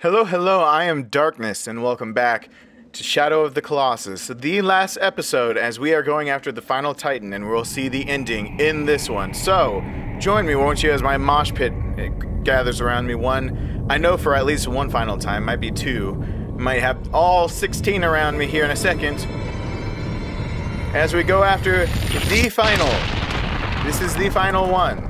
Hello, hello, I am Darkness, and welcome back to Shadow of the Colossus, the last episode, as we are going after the final Titan, and we'll see the ending in this one. So, join me, won't you, as my mosh pit gathers around me. One, I know for at least one final time, might be two, might have all 16 around me here in a second, as we go after the final. This is the final one.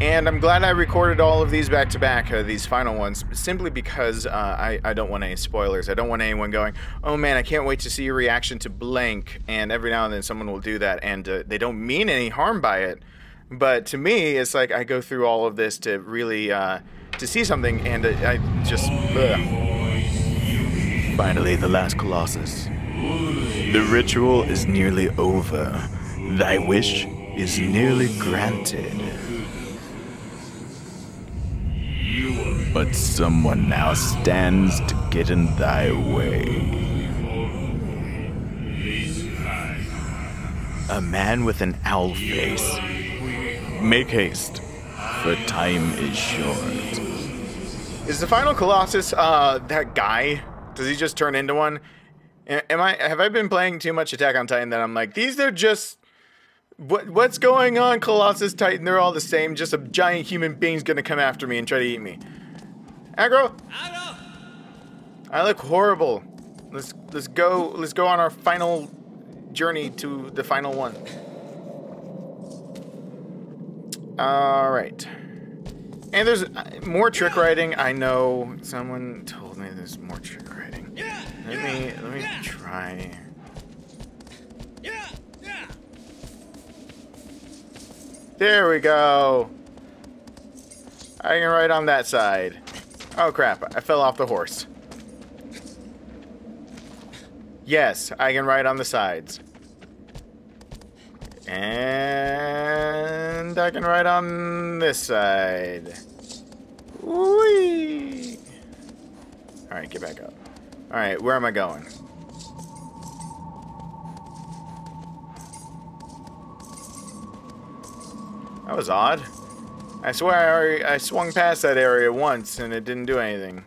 And I'm glad I recorded all of these back to back, these final ones, simply because I don't want any spoilers. I don't want anyone going, oh man, I can't wait to see your reaction to blank. And every now and then someone will do that, and they don't mean any harm by it. But to me, it's like I go through all of this to really, to see something, and I just, ugh. Finally, the last Colossus. The ritual is nearly over. Thy wish is nearly granted. But someone now stands to get in thy way. A man with an owl face. Make haste, for time is short. Is the final Colossus, that guy? Does he just turn into one? Have I been playing too much Attack on Titan that I'm like, these are just... What's going on, Colossus, Titan? They're all the same. Just a giant human being's gonna come after me and try to eat me. Agro! Agro! I look horrible. Let's go on our final journey to the final one. Alright. And there's more trick riding. I know someone told me there's more trick riding. Let me try. There we go. I can ride on that side. Oh crap, I fell off the horse. Yes, I can ride on the sides. And I can ride on this side. Whee! Alright, get back up. Alright, where am I going? That was odd. I swear I swung past that area once and it didn't do anything.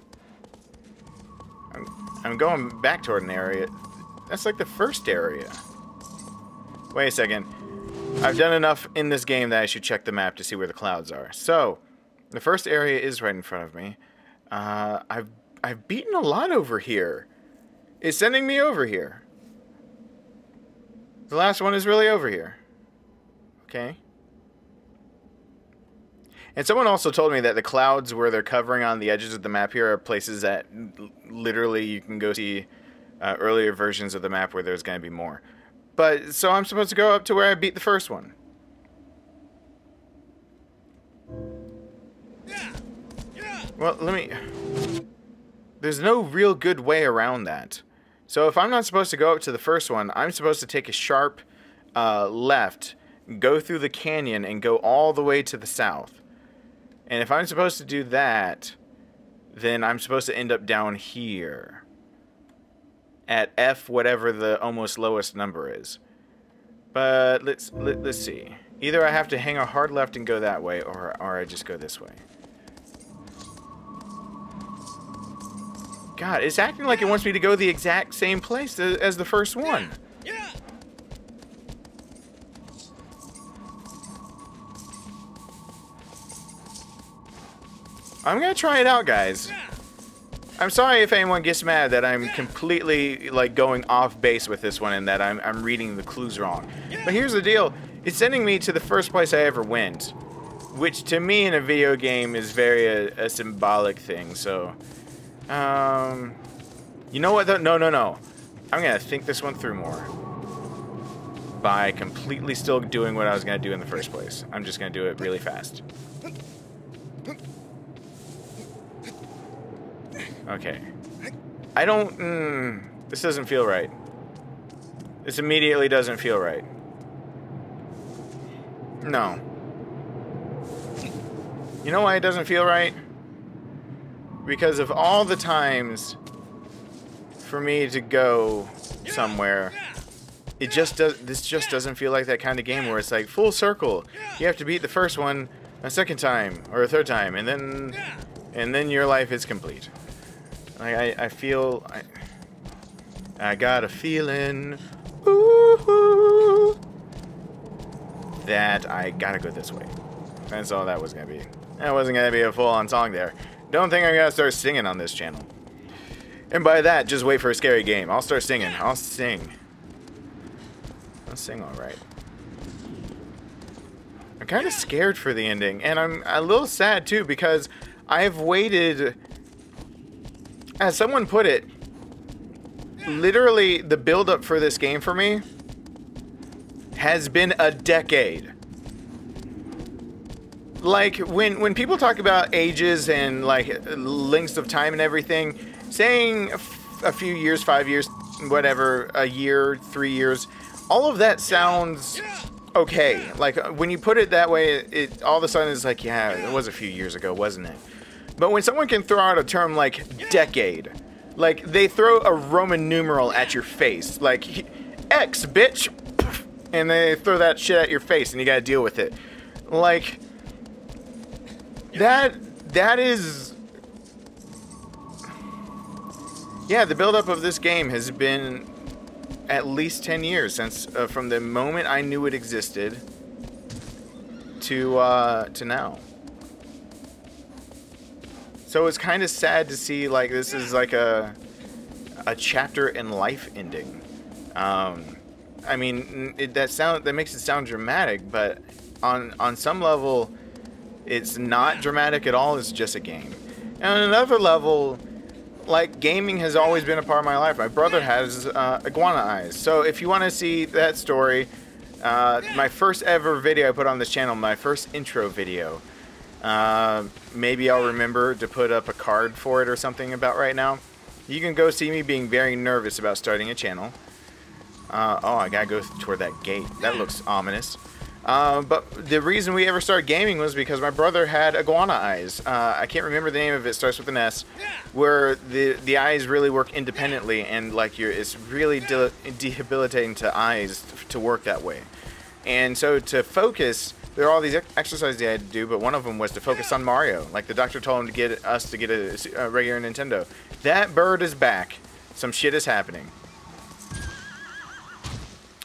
I'm going back toward an area. That's like the first area. Wait a second. I've done enough in this game that I should check the map to see where the clouds are. So, the first area is right in front of me. I've beaten a lot over here. It's sending me over here. The last one is really over here. Okay. And someone also told me that the clouds where they're covering on the edges of the map here are places that literally you can go see earlier versions of the map where there's going to be more. But, so I'm supposed to go up to where I beat the first one. Well, let me... There's no real good way around that. So if I'm not supposed to go up to the first one, I'm supposed to take a sharp left, go through the canyon, and go all the way to the south. And if I'm supposed to do that, then I'm supposed to end up down here at F, whatever the almost lowest number is. But let's see. Either I have to hang a hard left and go that way, or I just go this way. God, it's acting like it wants me to go the exact same place as the first one. I'm gonna try it out, guys. I'm sorry if anyone gets mad that I'm completely, like, going off base with this one and that I'm reading the clues wrong. But here's the deal. It's sending me to the first place I ever went, which to me in a video game is very a symbolic thing, so... You know what, though? No. I'm gonna think this one through more. By completely still doing what I was gonna do in the first place. I'm just gonna do it really fast. Okay. I don't... this doesn't feel right. This immediately doesn't feel right. No. You know why it doesn't feel right? Because of all the times for me to go somewhere, it just does. This just doesn't feel like that kind of game where it's like full circle. You have to beat the first one a second time or a third time, and then and then your life is complete. I got a feeling, ooh, that I gotta go this way. That's all that was gonna be. That wasn't gonna be a full-on song there. Don't think I'm gonna start singing on this channel. And by that, just wait for a scary game. I'll start singing. I'll sing. I'll sing all right. I'm kind of scared for the ending, and I'm a little sad too because I've waited, as someone put it, literally the build-up for this game for me has been a decade. Like when people talk about ages and like lengths of time and everything, saying a few years, 5 years, whatever, a year, 3 years, all of that sounds okay. Like when you put it that way, it all of a sudden is like, yeah, it was a few years ago, wasn't it? But when someone can throw out a term like decade, like they throw a Roman numeral at your face, like X, bitch, and they throw that shit at your face and you gotta deal with it. Like that is, yeah, the buildup of this game has been at least 10 years since from the moment I knew it existed to now. So it's kind of sad to see, like, this is like a chapter in life ending. I mean, that makes it sound dramatic, but on some level, it's not dramatic at all. It's just a game. And on another level, like, gaming has always been a part of my life. My brother has iguana eyes. So if you want to see that story, my first ever video I put on this channel, my first intro video. Maybe I'll remember to put up a card for it or something about right now. You can go see me being very nervous about starting a channel. Oh, I gotta go toward that gate. That looks ominous. But the reason we ever started gaming was because my brother had iguana eyes. I can't remember the name of it. It starts with an S. Where the eyes really work independently, and like it's really debilitating to eyes to work that way. And so to focus, there are all these exercises they had to do, but one of them was to focus on Mario. Like, the doctor told him to get us to get a regular Nintendo. That bird is back. Some shit is happening.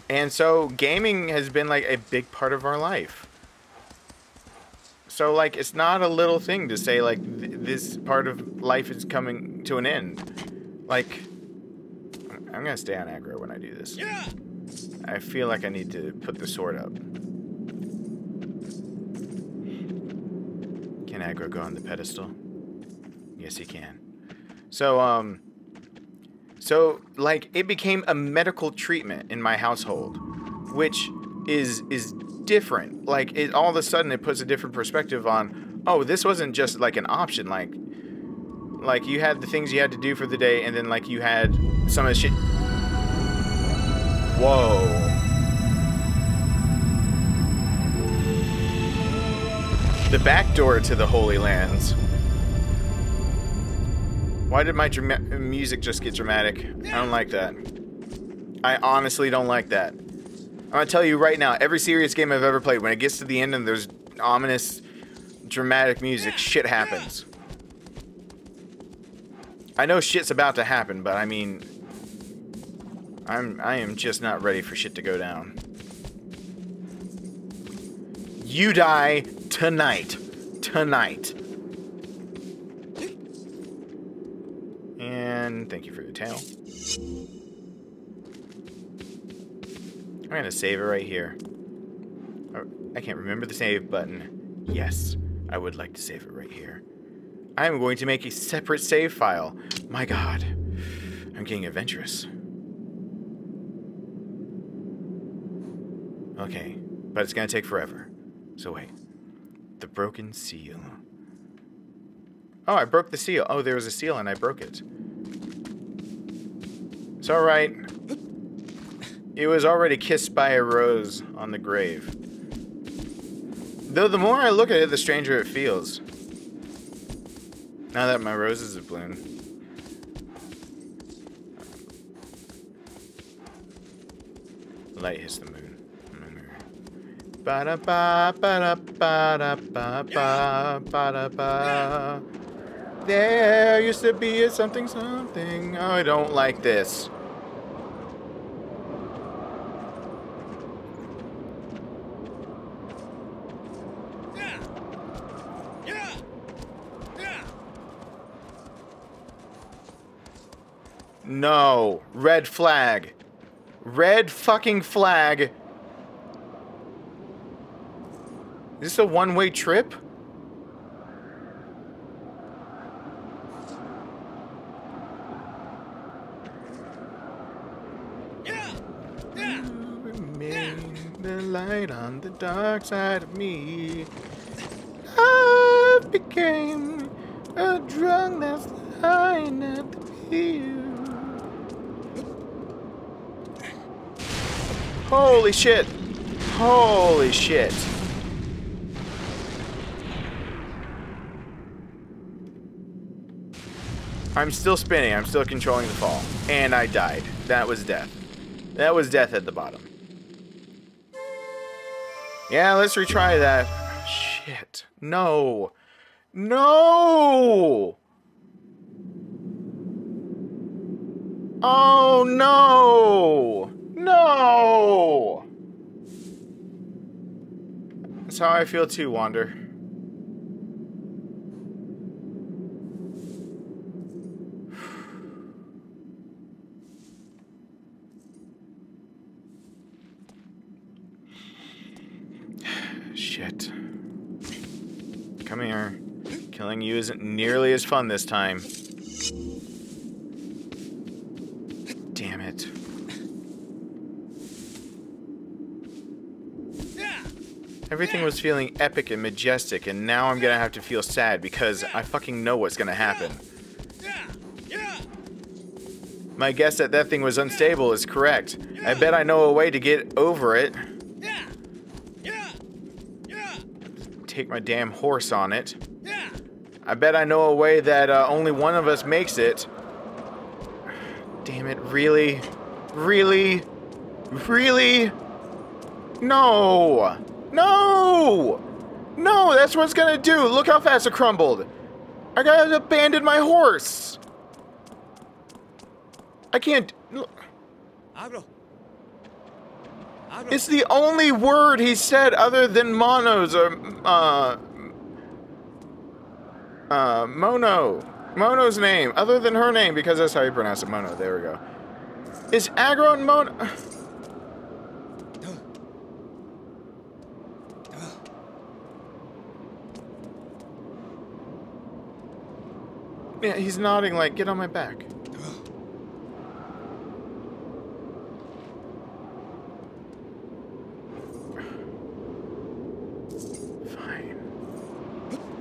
And so gaming has been like a big part of our life. So like, it's not a little thing to say like this part of life is coming to an end. Like, I'm gonna stay on aggro when I do this. Yeah. I feel like I need to put the sword up. Can aggro go on the pedestal? Yes, he can. So, like, it became a medical treatment in my household, which is different. Like, it all of a sudden it puts a different perspective on, oh, this wasn't just like an option. Like you had the things you had to do for the day, and then like you had some of the shit. Whoa. The back door to the Holy Lands. Why did my music just get dramatic? I don't like that. I honestly don't like that. I'm gonna tell you right now, every serious game I've ever played, when it gets to the end and there's ominous, dramatic music, shit happens. I know shit's about to happen, but I mean, I am just not ready for shit to go down. You die tonight. Tonight. And thank you for the tail. I'm gonna save it right here. I can't remember the save button. Yes, I would like to save it right here. I'm going to make a separate save file. My God, I'm getting adventurous. Okay, but it's gonna take forever. So wait. The broken seal. Oh, I broke the seal. Oh, there was a seal and I broke it. It's alright. It was already kissed by a rose on the grave. Though the more I look at it, the stranger it feels. Now that my roses have bloomed. Light hits the moon. Ba-da-ba, ba-da-ba-da-ba-ba, ba-da-ba. There used to be a something something. I don't like this. No. Red flag. Red fucking flag. Is this a one-way trip? On the dark side of me, I became a drunk that's lying at the pier. Holy shit! Holy shit! I'm still spinning, I'm still controlling the fall. And I died. That was death. That was death at the bottom. Yeah, let's retry that. Shit. No. No! Oh, no! No! That's how I feel too, Wander. Shit. Come here. Killing you isn't nearly as fun this time. Damn it. Everything was feeling epic and majestic, and now I'm gonna have to feel sad because I fucking know what's gonna happen. My guess that that thing was unstable is correct. I bet I know a way to get over it. Take my damn horse on it. I bet I know a way that only one of us makes it. Damn it, really? Really? Really? No! No! No, that's what it's gonna do! Look how fast it crumbled! I gotta abandon my horse! I can't... Agro. It's the only word he said other than monos or, Mono. Mono's name, other than her name, because that's how you pronounce it, Mono. There we go. It's Agro and Mono. Yeah, he's nodding like, get on my back.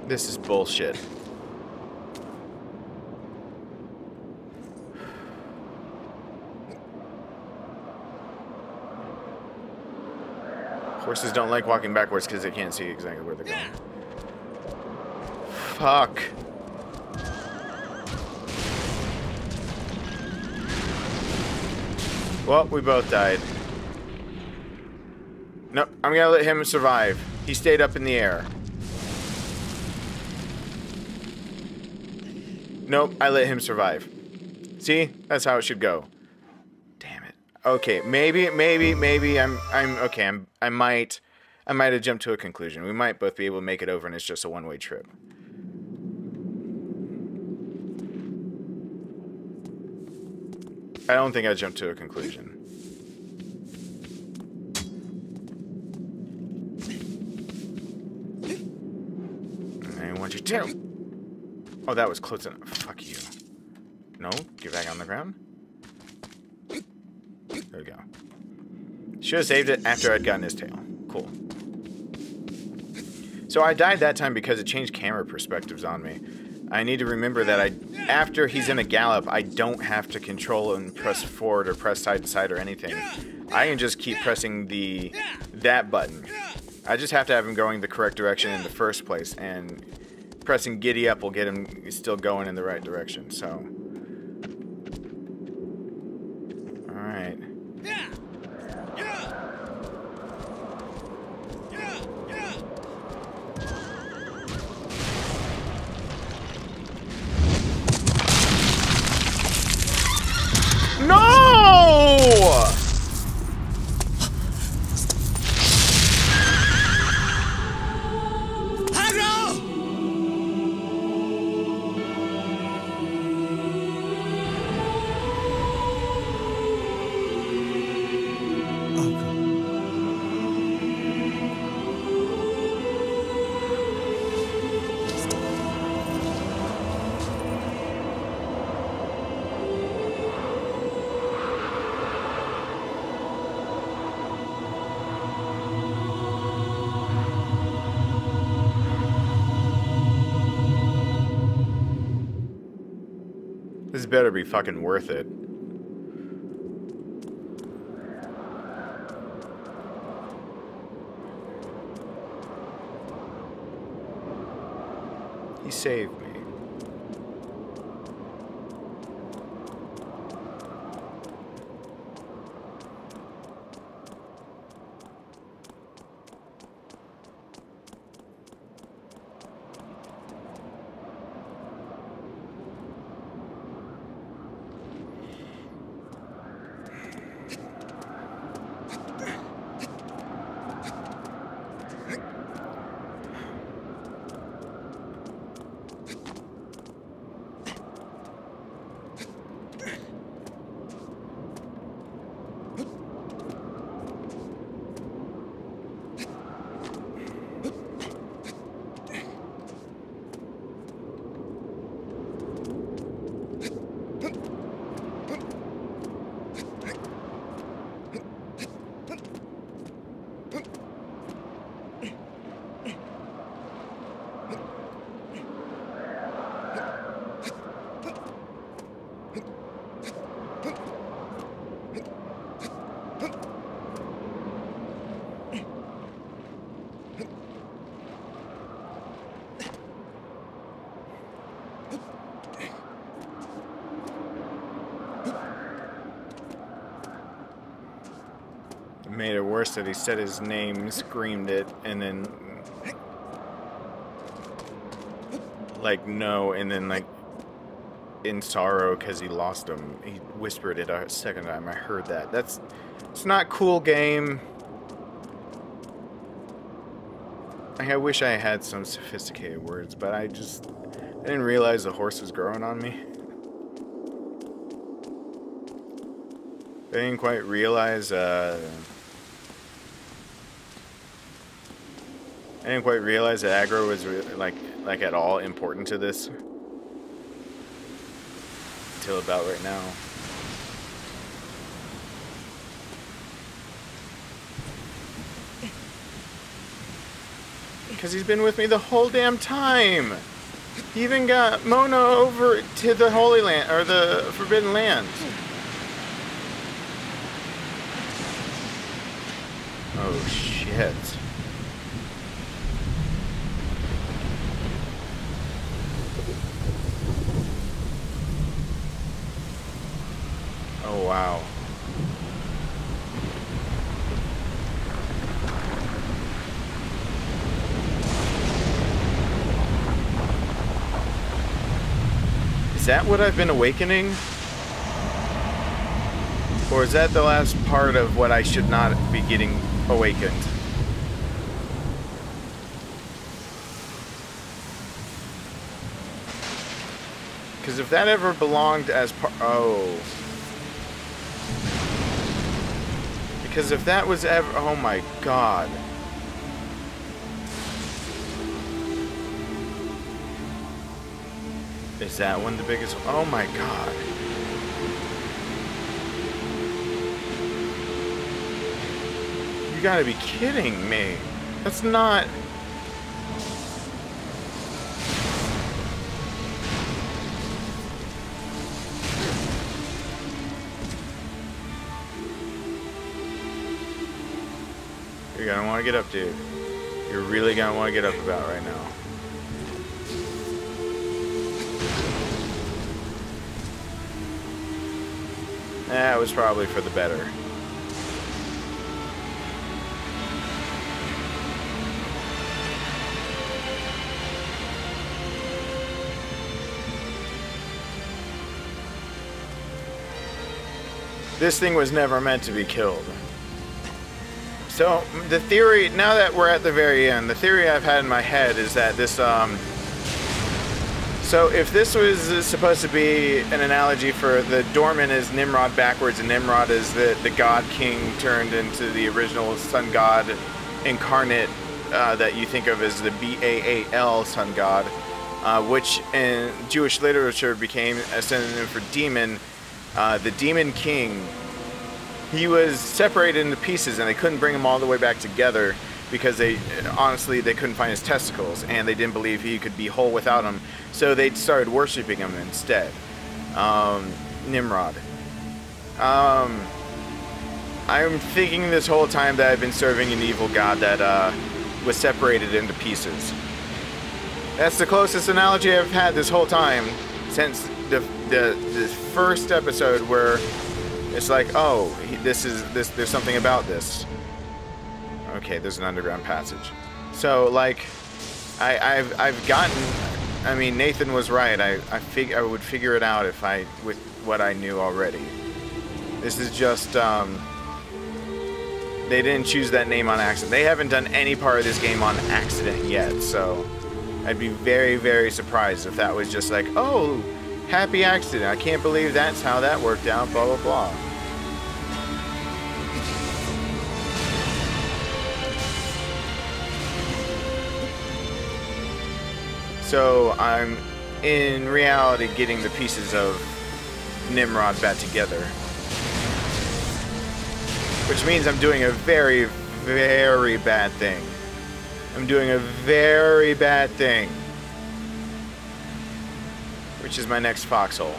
This is bullshit. Horses don't like walking backwards because they can't see exactly where they're going. Fuck. Well, we both died. No, I'm gonna let him survive. He stayed up in the air. Nope, I let him survive. See? That's how it should go. Damn it. Okay, maybe I might have jumped to a conclusion. We might both be able to make it over and it's just a one-way trip. I don't think I jumped to a conclusion. I want you to. Oh, that was close enough. Fuck you. No, get back on the ground. There we go. Should have saved it after I'd gotten his tail. Cool. So I died that time because it changed camera perspectives on me. I need to remember that after he's in a gallop, I don't have to control and press forward or press side to side or anything. I can just keep pressing that button. I just have to have him going the correct direction in the first place, and pressing giddy up will get him still going in the right direction, so. Alright. This better be fucking worth it. He saved me. Made it worse that he said his name, screamed it, and then like no, and then like in sorrow because he lost him. He whispered it a second time. I heard that. That's, it's not cool, game. Like, I wish I had some sophisticated words, but I didn't realize the horse was growing on me. I didn't quite realize that aggro was really, like at all important to this until about right now. Because he's been with me the whole damn time. He even got Mono over to the Holy Land or the Forbidden Land. Oh shit. Oh, wow. Is that what I've been awakening? Or is that the last part of what I should not be getting awakened? Because if that ever belonged as part... Oh... Because if that was ever, oh my god. Is that one of the biggest, oh my god. You gotta be kidding me. That's not. You're gonna want to get up, dude. You're really gonna want to get up about right now. That was probably for the better. This thing was never meant to be killed. So the theory, now that we're at the very end, the theory I've had in my head is that this, so if this was supposed to be an analogy for the Dormin is Nimrod backwards, and Nimrod is the god king turned into the original sun god incarnate that you think of as the B-A-A-L sun god, which in Jewish literature became a synonym for demon, the demon king. He was separated into pieces and they couldn't bring him all the way back together because they, honestly, they couldn't find his testicles and they didn't believe he could be whole without him. So they started worshiping him instead. Nimrod. I'm thinking this whole time that I've been serving an evil god that was separated into pieces. That's the closest analogy I've had this whole time since the first episode, where it's like, oh, there's something about this. Okay, there's an underground passage. So like, I've gotten. I mean, Nathan was right. I would figure it out if I with what I knew already. This is just. They didn't choose that name on accident. They haven't done any part of this game on accident yet, so I'd be very, very surprised if that was just like, oh, happy accident. I can't believe that's how that worked out, blah, blah, blah. So I'm, in reality, getting the pieces of Nimrod back together. Which means I'm doing a very, very bad thing. I'm doing a very bad thing. Which is my next foxhole.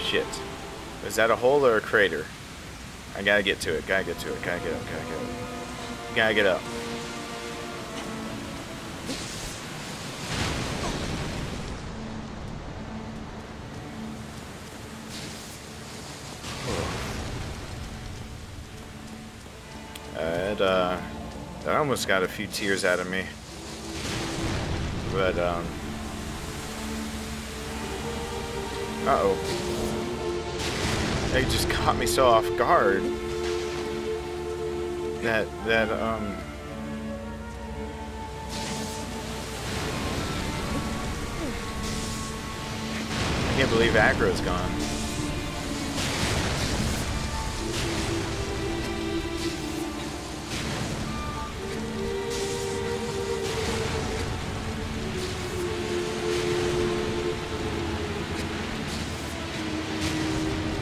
Shit. Is that a hole or a crater? I gotta get to it, gotta get to it, gotta get up, gotta get up. Gotta get up. That almost got a few tears out of me, but uh-oh, they just caught me so off guard that I can't believe Agro's gone.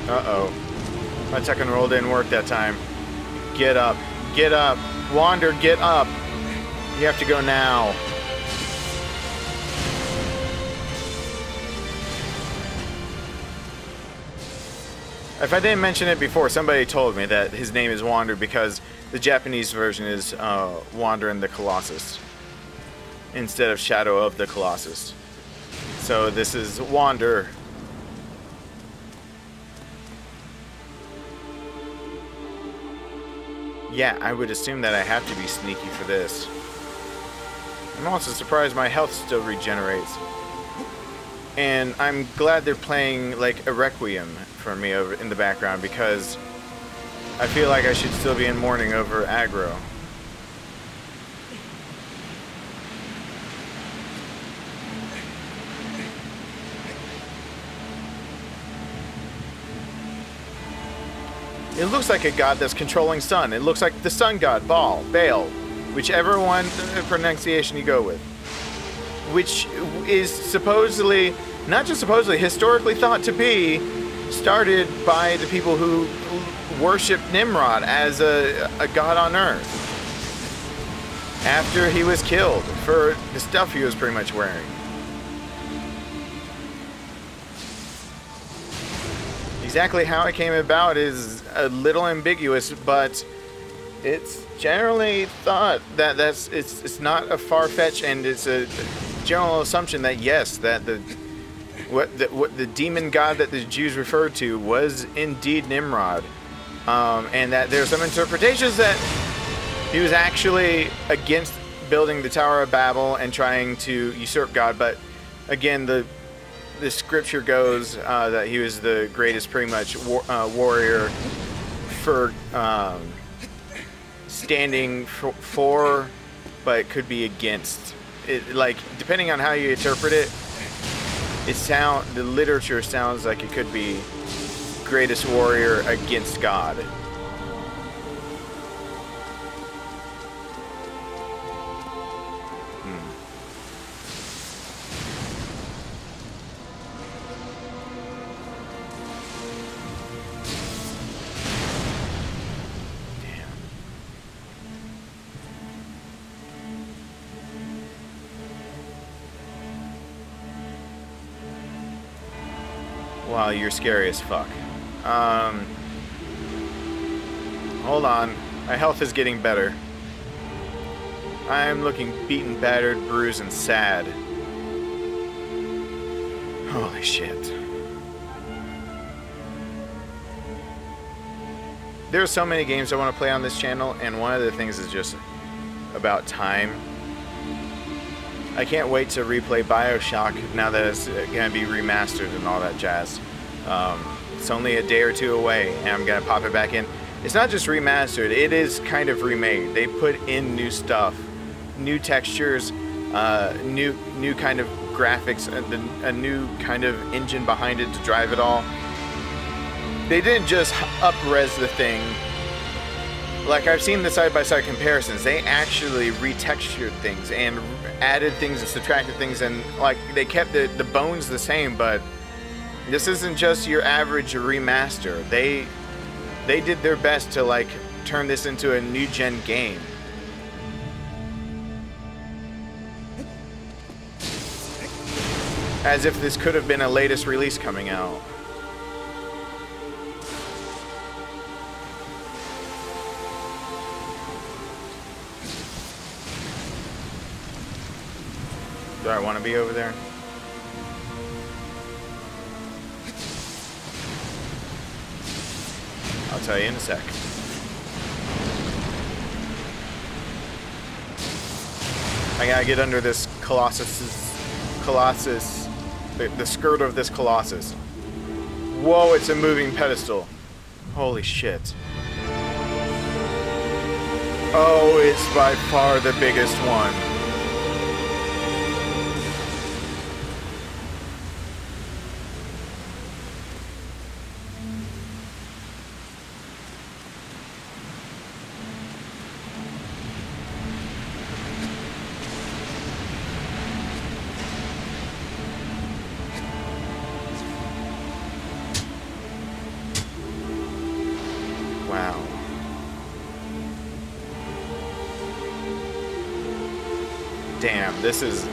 Uh-oh. My tuck and roll didn't work that time. Get up. Get up. Wander, get up. You have to go now. If I didn't mention it before, somebody told me that his name is Wander because the Japanese version is Wander in the Colossus instead of Shadow of the Colossus. So this is Wander. Yeah, I would assume that I have to be sneaky for this. I'm also surprised my health still regenerates. And I'm glad they're playing, like, a Requiem for me over in the background, because I feel like I should still be in mourning over Agro. It looks like a god that's controlling sun. It looks like the sun god, Baal, whichever one pronunciation you go with. Which is supposedly, not just supposedly, historically thought to be started by the people who worshipped Nimrod as a god on earth. After he was killed for the stuff he was pretty much wearing. Exactly how it came about is a little ambiguous, but it's generally thought that it's not a far-fetched, and it's a general assumption that yes, that the demon god that the Jews referred to was indeed Nimrod, and that there's some interpretations that he was actually against building the Tower of Babel and trying to usurp God, but again, the scripture goes that he was the greatest, pretty much, warrior for standing for, but could be against. It, like, depending on how you interpret it, the literature sounds like it could be greatest warrior against God. Wow, you're scary as fuck. Hold on. My health is getting better. I am looking beaten, battered, bruised, and sad. Holy shit. There are so many games I want to play on this channel, and one of the things is just about time. I can't wait to replay Bioshock now that it's going to be remastered and all that jazz. It's only a day or two away, and I'm going to pop it back in. It's not just remastered, it is kind of remade. They put in new stuff, new textures, new kind of graphics, and a new kind of engine behind it to drive it all. They didn't just up-res the thing. Like, I've seen the side-by-side comparisons. They actually retextured things and added things and subtracted things, and like they kept the bones the same, but this isn't just your average remaster. They did their best to like turn this into a new gen game. As if this could have been a latest release coming out. Do I want to be over there? I'll tell you in a sec. I gotta get under this Colossus, the skirt of this Colossus. Whoa, it's a moving pedestal. Holy shit. Oh, it's by far the biggest one. Damn, this is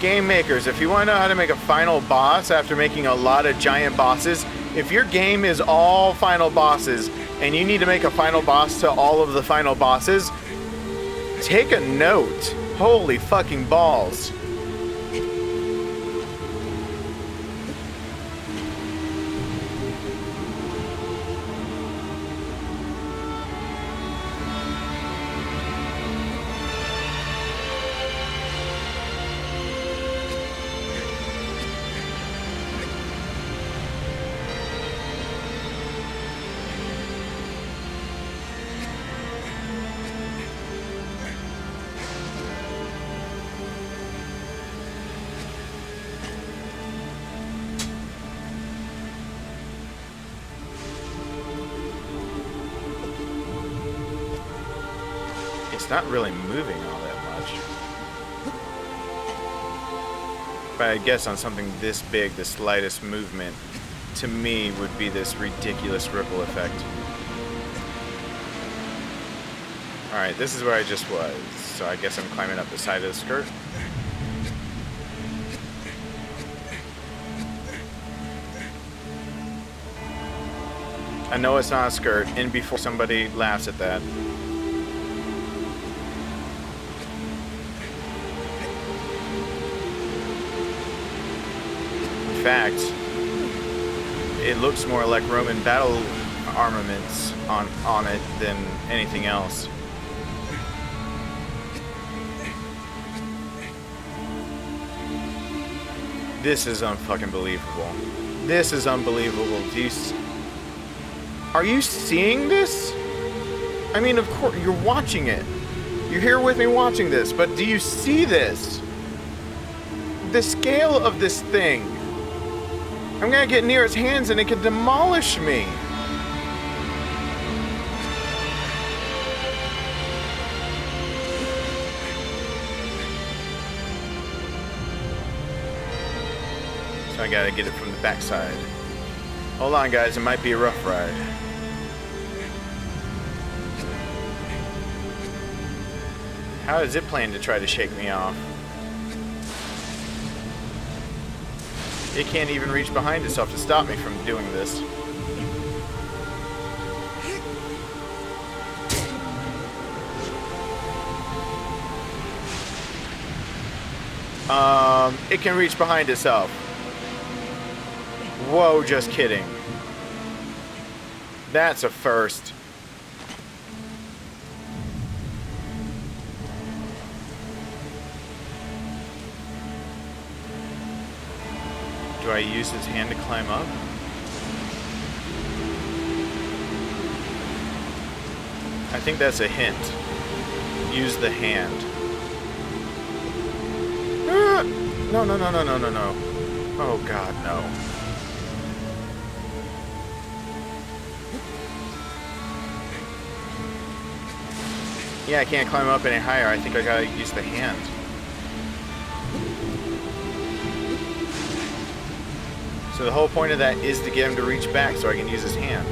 game makers. If you want to know how to make a final boss after making a lot of giant bosses, if your game is all final bosses and you need to make a final boss to all of the final bosses, take a note. Holy fucking balls. Not really moving all that much. But I guess on something this big, the slightest movement to me would be this ridiculous ripple effect. Alright, this is where I just was. So I guess I'm climbing up the side of the skirt. I know it's not a skirt, and before somebody laughs at that. In fact, it looks more like Roman battle armaments on it than anything else. This is unfucking believable. This is unbelievable. Are you seeing this? I mean, of course, you're watching it. You're here with me watching this, but do you see this? The scale of this thing. I'm gonna get near its hands and it can demolish me. So I gotta get it from the backside. Hold on, guys, it might be a rough ride. How does it plan to try to shake me off? It can't even reach behind itself to stop me from doing this. It can reach behind itself. Whoa, just kidding. That's a first. Do I use his hand to climb up? I think that's a hint. Use the hand. No, no, no, no, no, no, no. Oh, God, no. Yeah, I can't climb up any higher. I think I gotta use the hand. So the whole point of that is to get him to reach back so I can use his hand.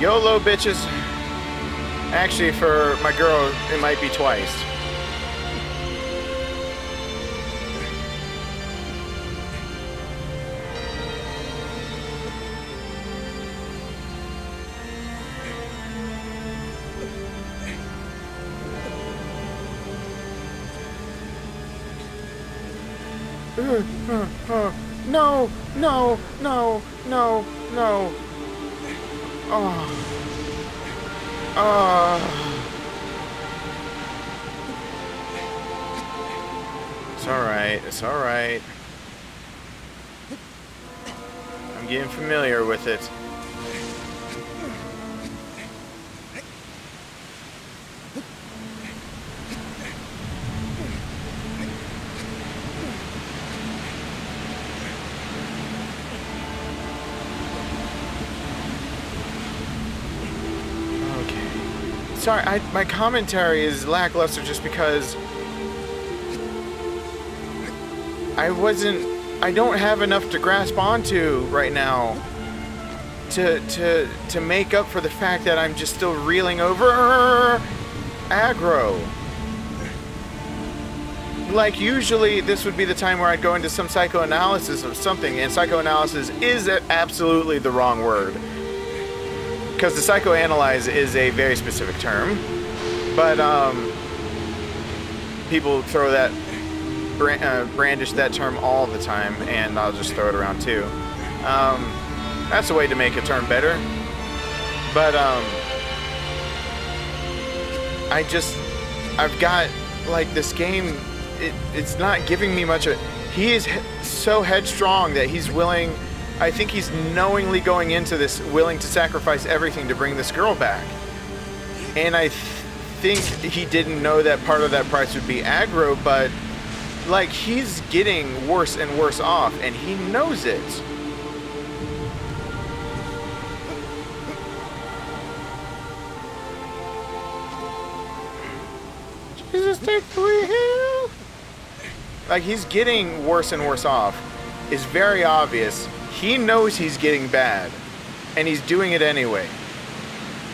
YOLO, bitches. Actually, for my girl, it might be twice. No, no, no, no, no. Oh. It's alright, it's alright. I'm getting familiar with it. Sorry, my commentary is lackluster just because I don't have enough to grasp onto right now to make up for the fact that I'm just still reeling over aggro. Like, usually this would be the time where I'd go into some psychoanalysis of something, and psychoanalysis is absolutely the wrong word. Because the psychoanalyze is a very specific term, but people throw that, brandish that term all the time, and I'll just throw it around too. That's a way to make a term better, but I've got, like, this game, it's not giving me much of it. He is so headstrong that he's willing, I think he's knowingly going into this, willing to sacrifice everything to bring this girl back. And I think he didn't know that part of that price would be aggro, but, like, he's getting worse and worse off, and he knows it. Jesus, take me here. Like, he's getting worse and worse off. It's very obvious. He knows he's getting bad, and he's doing it anyway.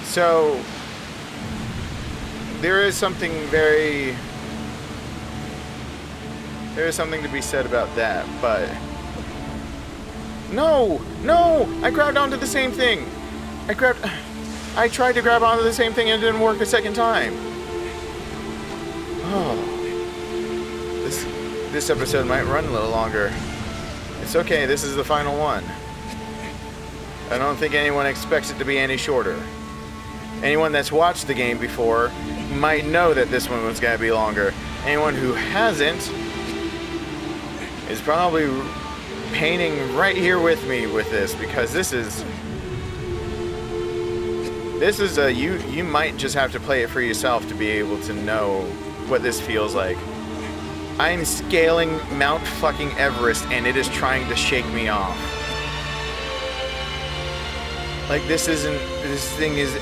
So there is something to be said about that, but no, no, I grabbed onto the same thing. I tried to grab onto the same thing and it didn't work a second time. Oh, this episode might run a little longer. It's okay, this is the final one. I don't think anyone expects it to be any shorter. Anyone that's watched the game before might know that this one was gonna be longer. Anyone who hasn't is probably painting right here with me with this, because this is a, you might just have to play it for yourself to be able to know what this feels like. I'm scaling Mount fucking Everest, and it is trying to shake me off. Like, this thing is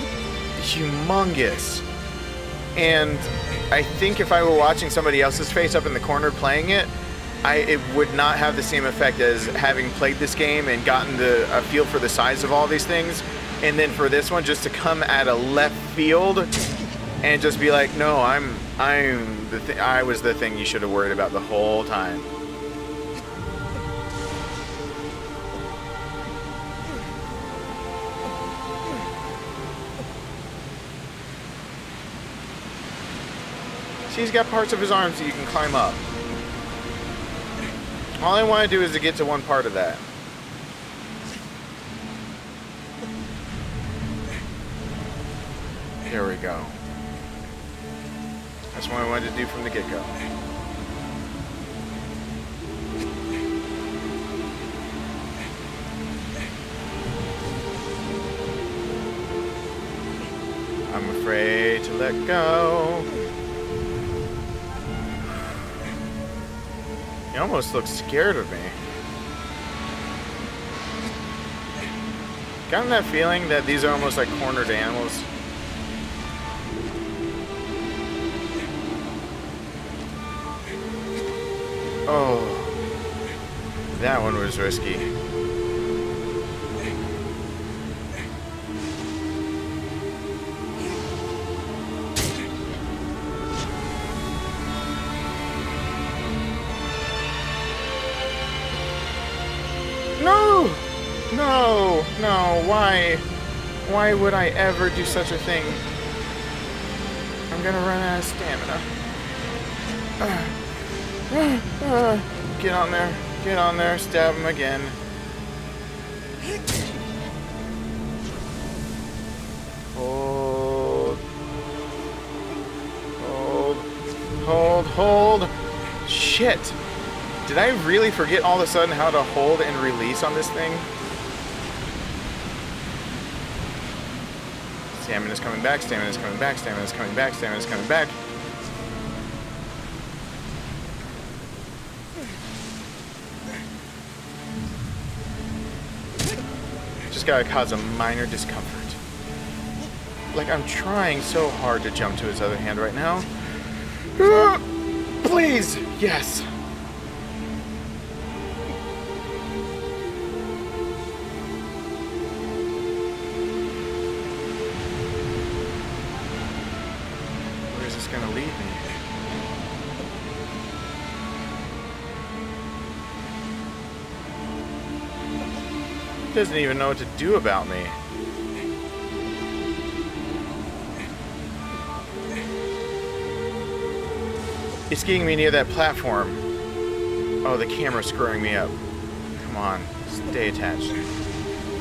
humongous. And I think if I were watching somebody else's face up in the corner playing it, it would not have the same effect as having played this game and gotten a feel for the size of all these things. And then for this one, just to come at a left field and just be like, no, I was the thing you should have worried about the whole time. She's got parts of his arms that you can climb up. All I want to do is to get to one part of that. There we go. That's what I wanted to do from the get-go. I'm afraid to let go. He almost looks scared of me. Gotten that feeling that these are almost like cornered animals. Oh, that one was risky. Why would I ever do such a thing? I'm gonna run out of stamina. Get on there. Get on there. Stab him again. Hold. Hold. Hold. Hold. Shit. Did I really forget all of a sudden how to hold and release on this thing? Stamina's coming back, stamina's coming back, stamina's coming back, stamina's coming back. Just gotta cause a minor discomfort. Like, I'm trying so hard to jump to his other hand right now. Please! Yes! Doesn't even know what to do about me. It's getting me near that platform. Oh, the camera's screwing me up. Come on, stay attached.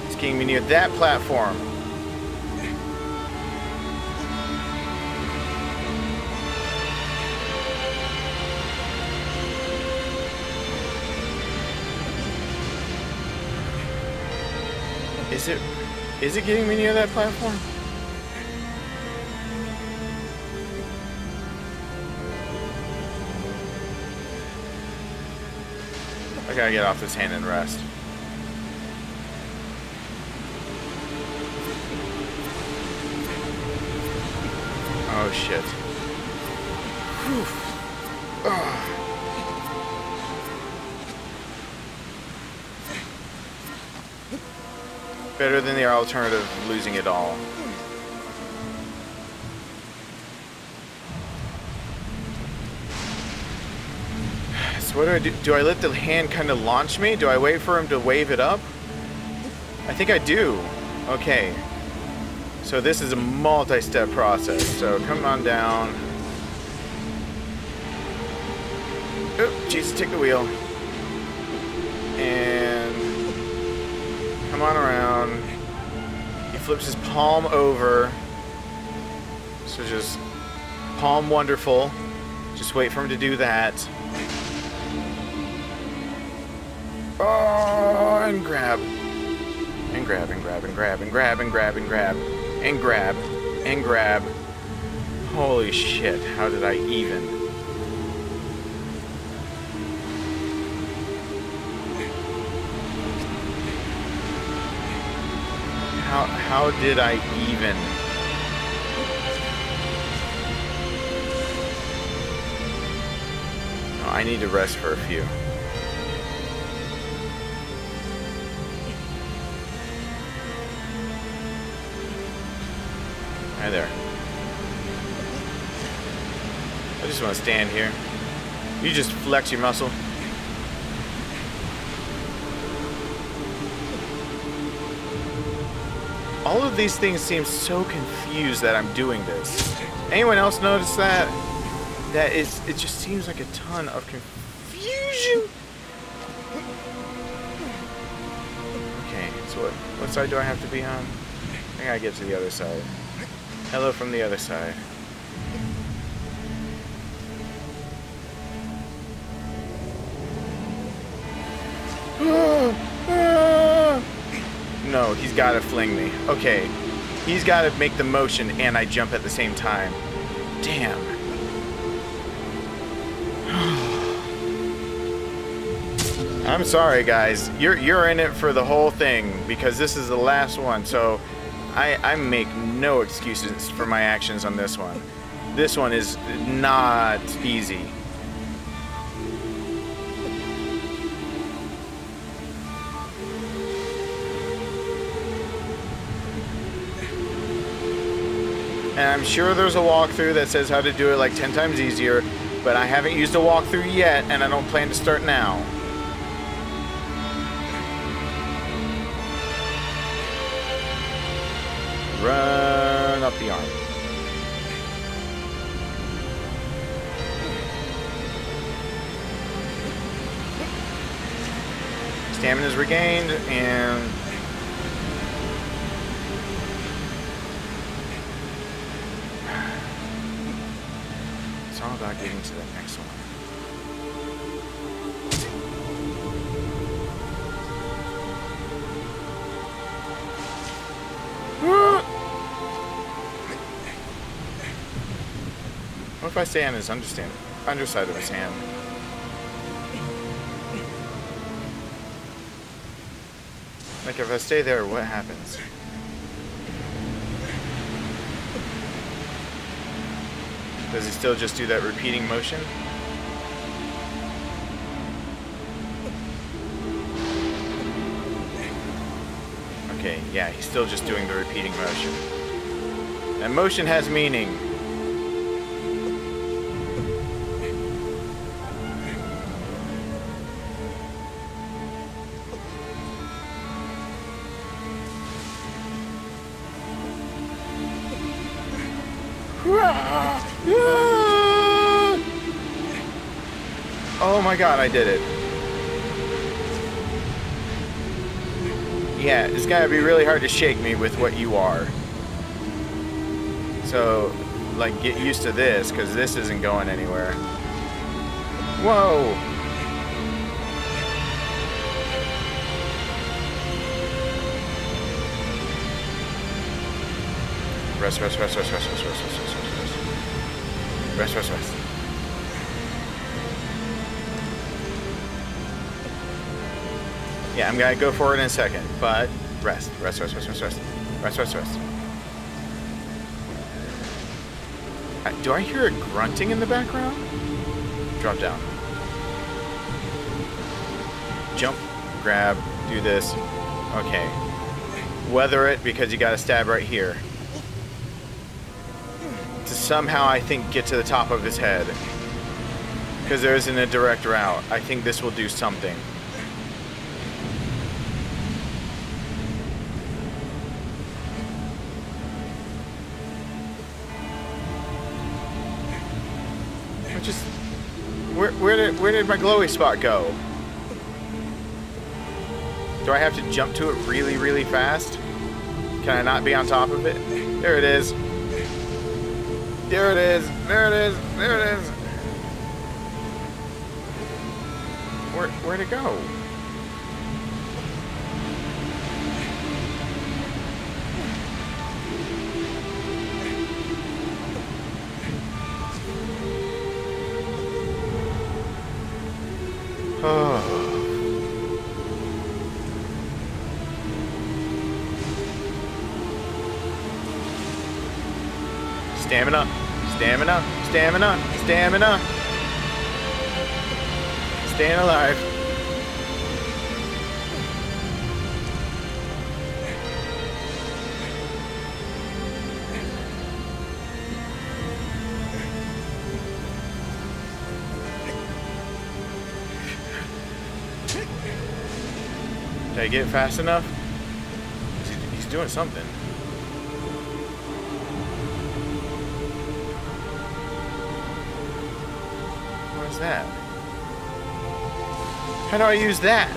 It's getting me near that platform. Is it getting me near that platform? I gotta get off this hand and rest. Oh shit. Whew. Ugh. Better than the alternative of losing it all. So what do I do? Do I let the hand kind of launch me? Do I wait for him to wave it up? I think I do. Okay. So this is a multi-step process. So come on down. Oh, Jesus, take the wheel. And come on around. Flips his palm over, so just palm wonderful, just wait for him to do that. Oh, and grab and grab and grab and grab and grab and grab and grab and grab and grab. Holy shit, how did I even? How did I even? Oh, I need to rest for a few. Hi there. I just want to stand here. You just flex your muscle. All of these things seem so confused that I'm doing this. Anyone else notice that? It just seems like a ton of confusion. Okay, so what side do I have to be on? I gotta get to the other side. Hello from the other side. No, he's gotta fling me. Okay, he's gotta make the motion and I jump at the same time. Damn. I'm sorry guys, you're in it for the whole thing because this is the last one, so I make no excuses for my actions on this one. This one is not easy. And I'm sure there's a walkthrough that says how to do it like 10 times easier, but I haven't used a walkthrough yet, and I don't plan to start now. Run up the arm. Stamina is regained, and... How about getting to the next one? What if I stay on his underside of his hand? Like if I stay there, what happens? Does he still just do that repeating motion? Okay, yeah, he's still just doing the repeating motion. That motion has meaning. Oh my god, I did it. Yeah, it's gotta be really hard to shake me with what you are. So, like, get used to this, because this isn't going anywhere. Whoa! Rest. Yeah, I'm gonna go for it in a second, but rest. Do I hear a grunting in the background? Drop down. Jump, grab, do this. Okay. Weather it because you gotta stab right here. To somehow, I think, get to the top of his head. Because there isn't a direct route. I think this will do something. Where did my glowy spot go? Do I have to jump to it really, really fast? Can I not be on top of it? There it is. There it is. There it is. There it is. Where'd it go? Stamina. Staying alive. I get fast enough? He's doing something. What is that? How do I use that?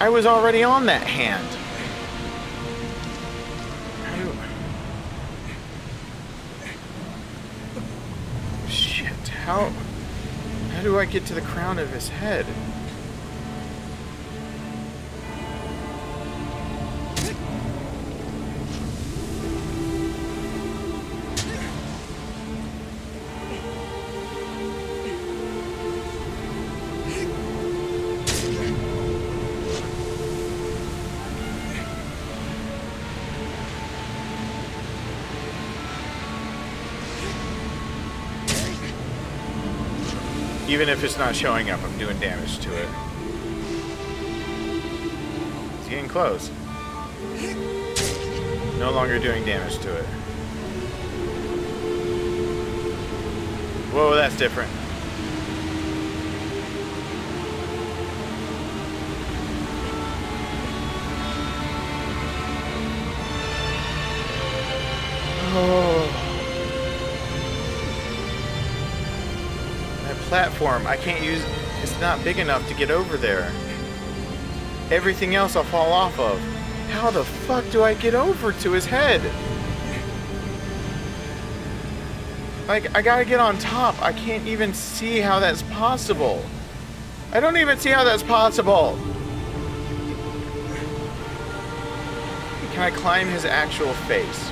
I was already on that hand. Shit, how do I get to the crown of his head? Even if it's not showing up, I'm doing damage to it. It's getting close. No longer doing damage to it. Whoa, that's different. Platform. I can't use, it's not big enough to get over there. Everything else I'll fall off of. How the fuck do I get over to his head? Like, I gotta get on top. I can't even see how that's possible. I don't even see how that's possible. Can I climb his actual face?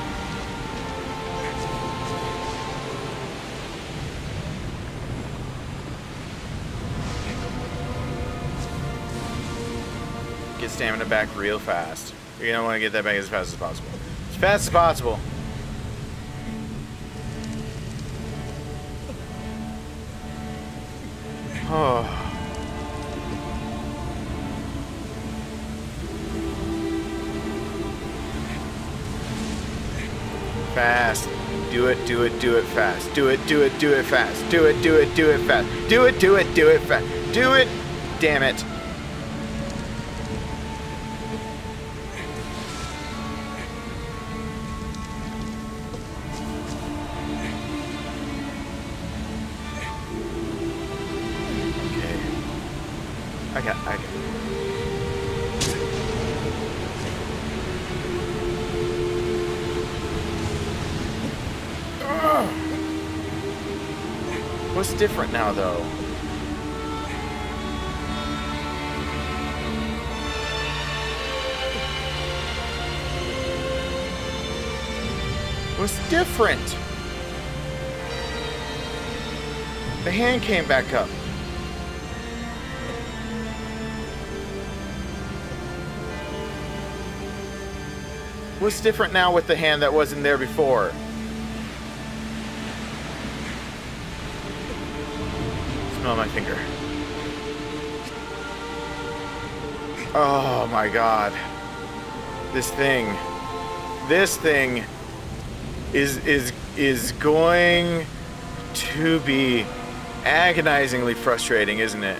Stamina back real fast. You're gonna want to get that back as fast as possible. As fast as possible. Oh. Fast. Do it, do it, do it fast. Do it, do it, do it fast. Do it, do it, do it fast. Do it, do it, do it fast. Do it. Damn it. What's different now, though? What's different? The hand came back up. What's different now with the hand that wasn't there before? Smell my finger. Oh my god. This thing is going to be agonizingly frustrating, isn't it?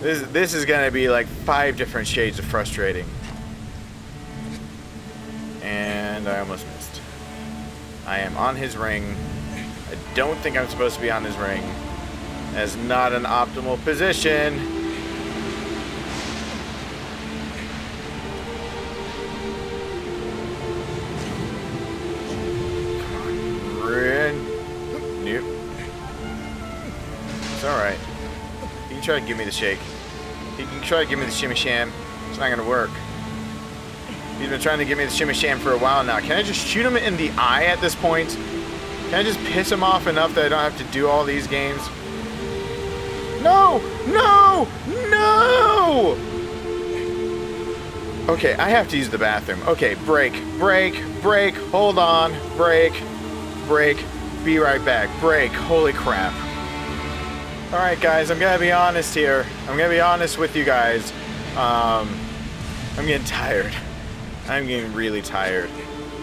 This is gonna be like 5 different shades of frustrating. And I almost missed. I am on his ring. I don't think I'm supposed to be on his ring. That's not an optimal position. Come on, red. Nope. It's alright. He can try to give me the shake. He can try to give me the shimmy sham. It's not gonna work. He's been trying to give me the shimmy sham for a while now. Can I just shoot him in the eye at this point? Can I just piss him off enough that I don't have to do all these games? No! No! No! Okay, I have to use the bathroom. Okay, break, break, break, hold on, break, break, be right back, break, holy crap. Alright guys, I'm gonna be honest here. I'm gonna be honest with you guys. I'm getting tired. I'm getting really tired.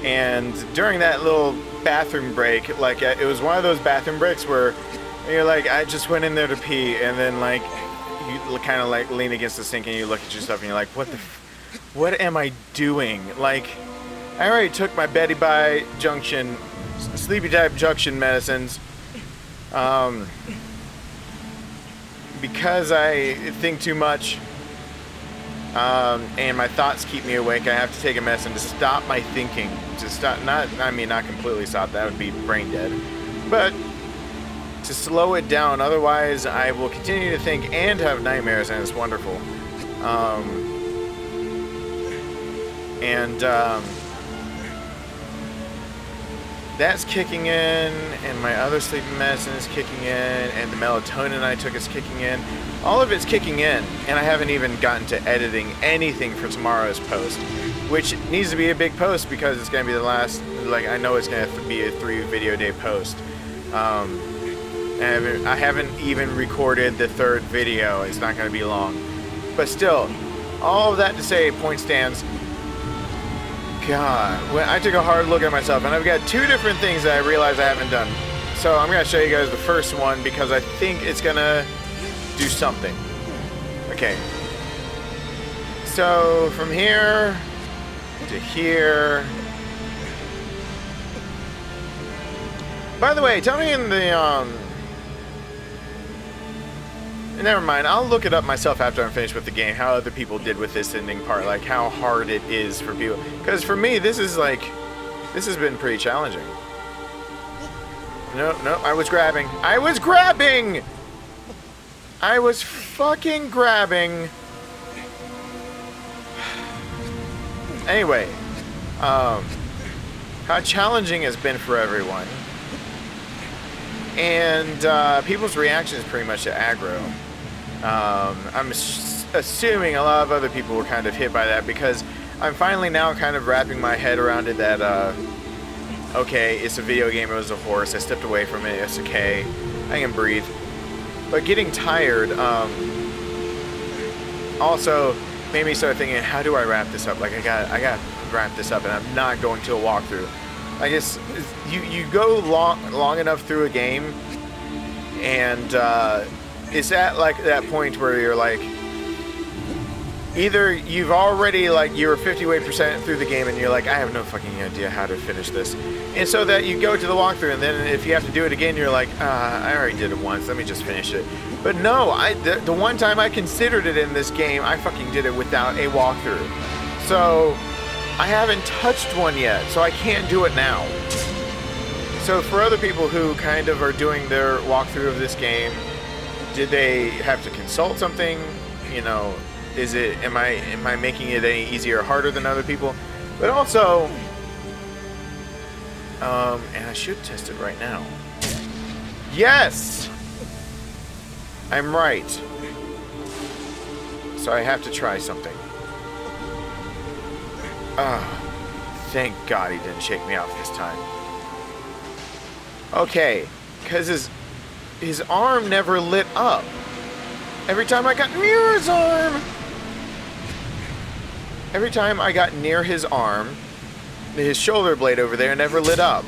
And during that little bathroom break, like it was one of those bathroom breaks where you're like, I just went in there to pee, and then like you kind of like lean against the sink and you look at yourself and you're like, what am I doing? Like, I already took my Betty Bye Junction, Sleepy Type Junction medicines. Because I think too much and my thoughts keep me awake, I have to take a medicine to stop my thinking. To stop, not completely stop, that would be brain dead. But to slow it down, otherwise I will continue to think and have nightmares, and it's wonderful. That's kicking in, and my other sleeping medicine is kicking in, and the melatonin I took is kicking in. All of it's kicking in, and I haven't even gotten to editing anything for tomorrow's post, which needs to be a big post because it's going to be the last, like, I know it's going to be a 3-video day post. And I haven't even recorded the 3rd video. It's not going to be long. But still, all of that to say, point stands. God, well, I took a hard look at myself, and I've got 2 different things that I realize I haven't done. So I'm going to show you guys the first one because I think it's going to do something. Okay. So from here to here. By the way, tell me in the, Never mind, I'll look it up myself after I'm finished with the game, how other people did with this ending part, like how hard it is for people. Because for me, this is like, this has been pretty challenging. No, no, I was grabbing. I was grabbing! I was fucking grabbing. Anyway, how challenging it's been for everyone. And people's reactions pretty much to Aggro. I'm assuming a lot of other people were kind of hit by that because I'm finally now kind of wrapping my head around it that, okay, it's a video game, it was a horse, I stepped away from it, it's okay, I can breathe. But getting tired also made me start thinking, how do I wrap this up? Like, I gotta wrap this up, and I'm not going to a walkthrough. I guess you go long enough through a game, and it's at like that point where you're like, either you've already like you're 58% through the game, and you're like, I have no fucking idea how to finish this, and so that you go to the walkthrough, and then if you have to do it again, you're like, I already did it once, let me just finish it. But no, the one time I considered it in this game, I fucking did it without a walkthrough, so. I haven't touched one yet, so I can't do it now. So for other people who kind of are doing their walkthrough of this game, did they have to consult something? You know, is it, am I making it any easier or harder than other people? But also, and I should test it right now. Yes! I'm right. So I have to try something. Thank God he didn't shake me off this time. Okay, because his arm never lit up. Every time I got near his arm, his shoulder blade over there never lit up.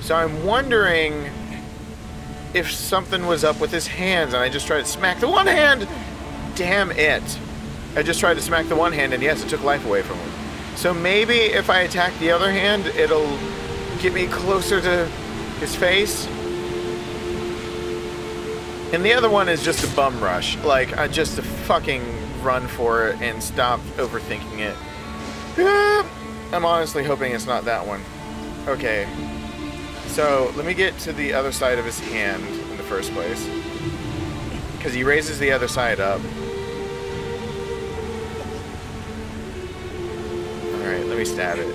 So I'm wondering if something was up with his hands, and I just tried to smack the one hand. Damn it. I just tried to smack the one hand, and yes, it took life away from him. So maybe if I attack the other hand, it'll get me closer to his face. And the other one is just a bum rush. Like, I just fucking run for it and stop overthinking it. I'm honestly hoping it's not that one. Okay. So, let me get to the other side of his hand in the first place. Because he raises the other side up. Alright, let me stab it.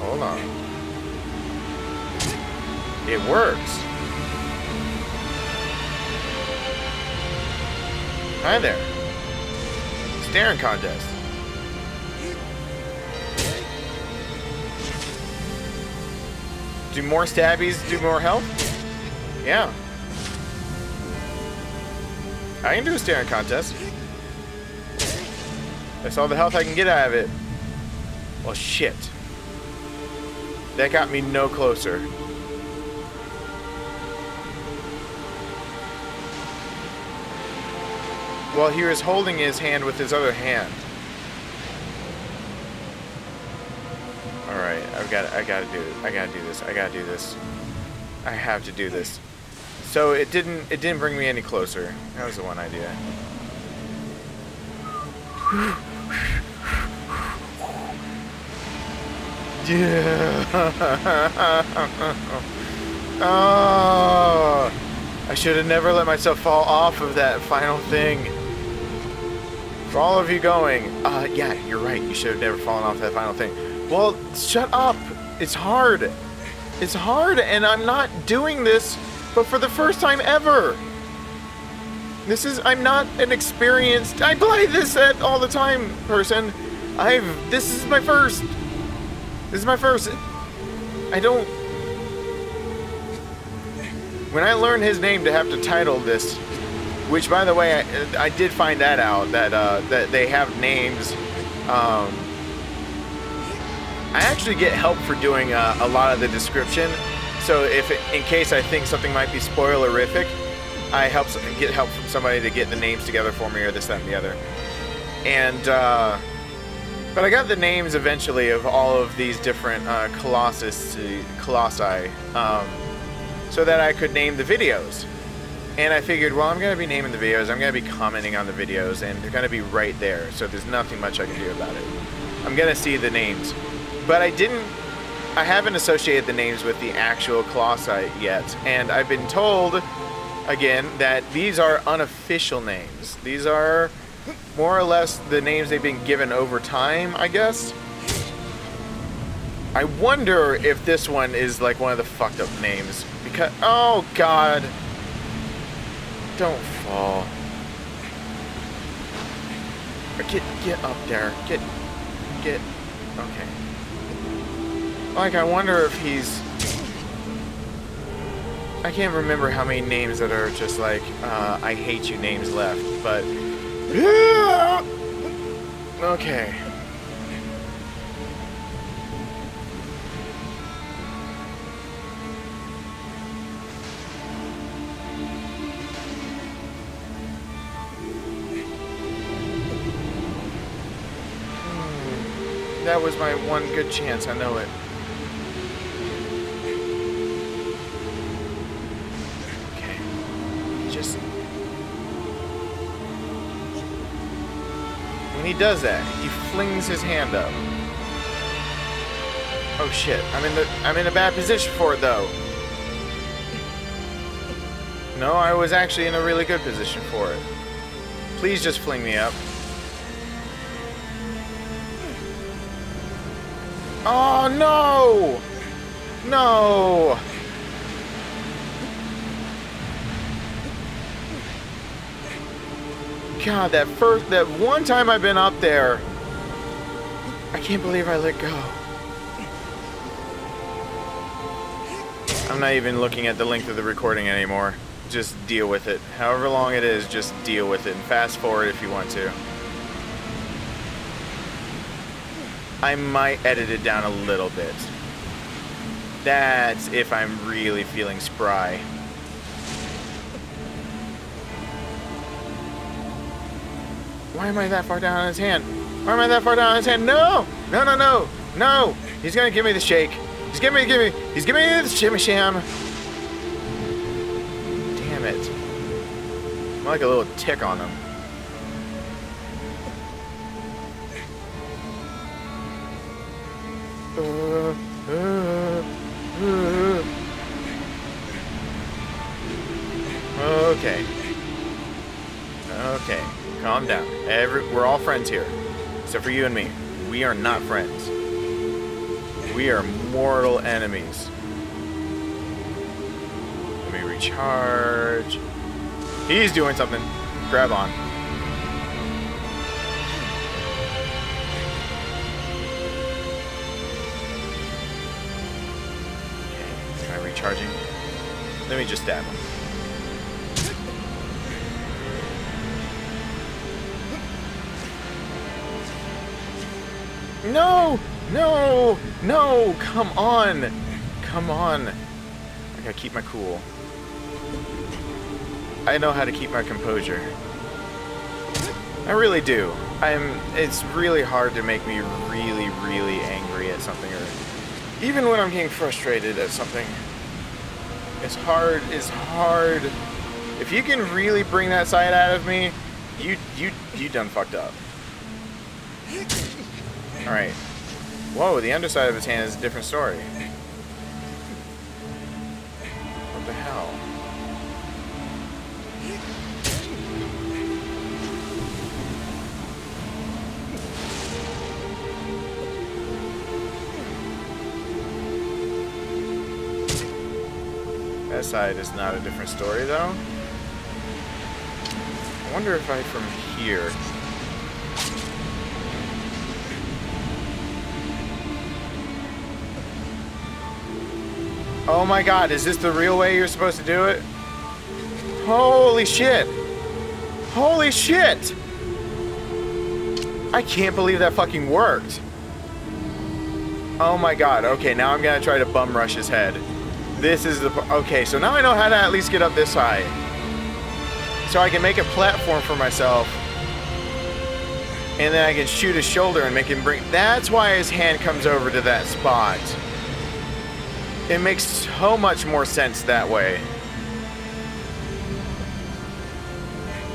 Hold on. It works. Hi there. Staring contest. Do more stabbies, do more health? Yeah. I can do a staring contest. That's all the health I can get out of it. Well, shit. That got me no closer. Well, he was holding his hand with his other hand. All right, I have to do this. So it didn't bring me any closer. That was the one idea. Yeah. Oh, I should have never let myself fall off of that final thing. For all of you going, yeah, you're right. You should have never fallen off that final thing. Well, shut up. It's hard. It's hard, and I'm not doing this, but for the first time ever. This is, I'm not an experienced, I play this at all the time person. This is my first. This is my first. I don't. When I learned his name to have to title this, which by the way, I did find that out, that they have names. I actually get help for doing a lot of the description. So if, in case I think something might be spoilerific, I get help from somebody to get the names together for me, or this, that, and the other. And, but I got the names eventually of all of these different colossi. So that I could name the videos. And I figured, well, I'm gonna be naming the videos, I'm gonna be commenting on the videos, and they're gonna be right there, so there's nothing much I can do about it. I'm gonna see the names. But I haven't associated the names with the actual colossi yet, and I've been told, again, that these are unofficial names. These are more or less the names they've been given over time, I guess. I wonder if this one is like one of the fucked up names. Oh God, don't fall. Get up there, get, okay. Like, I wonder if he's, I can't remember how many names that are just like, I hate you names left, but, okay. That was my one good chance, I know it. Okay. Just... When he does that, he flings his hand up. Oh shit, I'm in a bad position for it though. No, I was actually in a really good position for it. Please just fling me up. Oh no! No! God, that one time I've been up there, I can't believe I let go. I'm not even looking at the length of the recording anymore. Just deal with it. However long it is, just deal with it. And fast forward if you want to. I might edit it down a little bit. That's if I'm really feeling spry. Why am I that far down on his hand? Why am I that far down on his hand? No! No, no, no! No! He's gonna give me the shake. He's giving me, he's giving me the shimmy sham. Damn it. I'm like a little tick on him. Okay. Okay. Calm down. We're all friends here. Except for you and me. We are not friends. We are mortal enemies. Let me recharge. He's doing something. Grab on. Charging. Let me just stab him. No! No! No! Come on! Come on! I gotta keep my cool. I know how to keep my composure. I really do. It's really hard to make me really, really angry at something, or even when I'm getting frustrated at something. It's hard. If you can really bring that side out of me, you done fucked up. All right. Whoa, the underside of his hand is a different story. What the hell? That side is not a different story, though. I wonder if I, from here... Oh my god, is this the real way you're supposed to do it? Holy shit! Holy shit! I can't believe that fucking worked! Oh my god, okay, now I'm gonna try to bum rush his head. This is the... Okay, so now I know how to at least get up this high. So I can make a platform for myself. And then I can shoot his shoulder and make him bring... That's why his hand comes over to that spot. It makes so much more sense that way.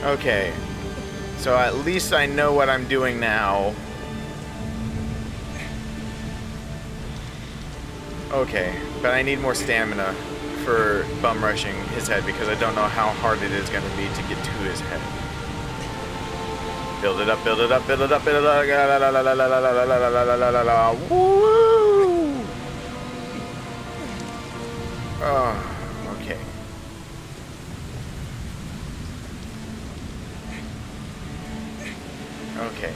Okay. So at least I know what I'm doing now. Okay, but I need more stamina for bum rushing his head because I don't know how hard it is going to be to get to his head. Build it up, build it up, build it up, build it up. Woo! Oh, okay. Okay.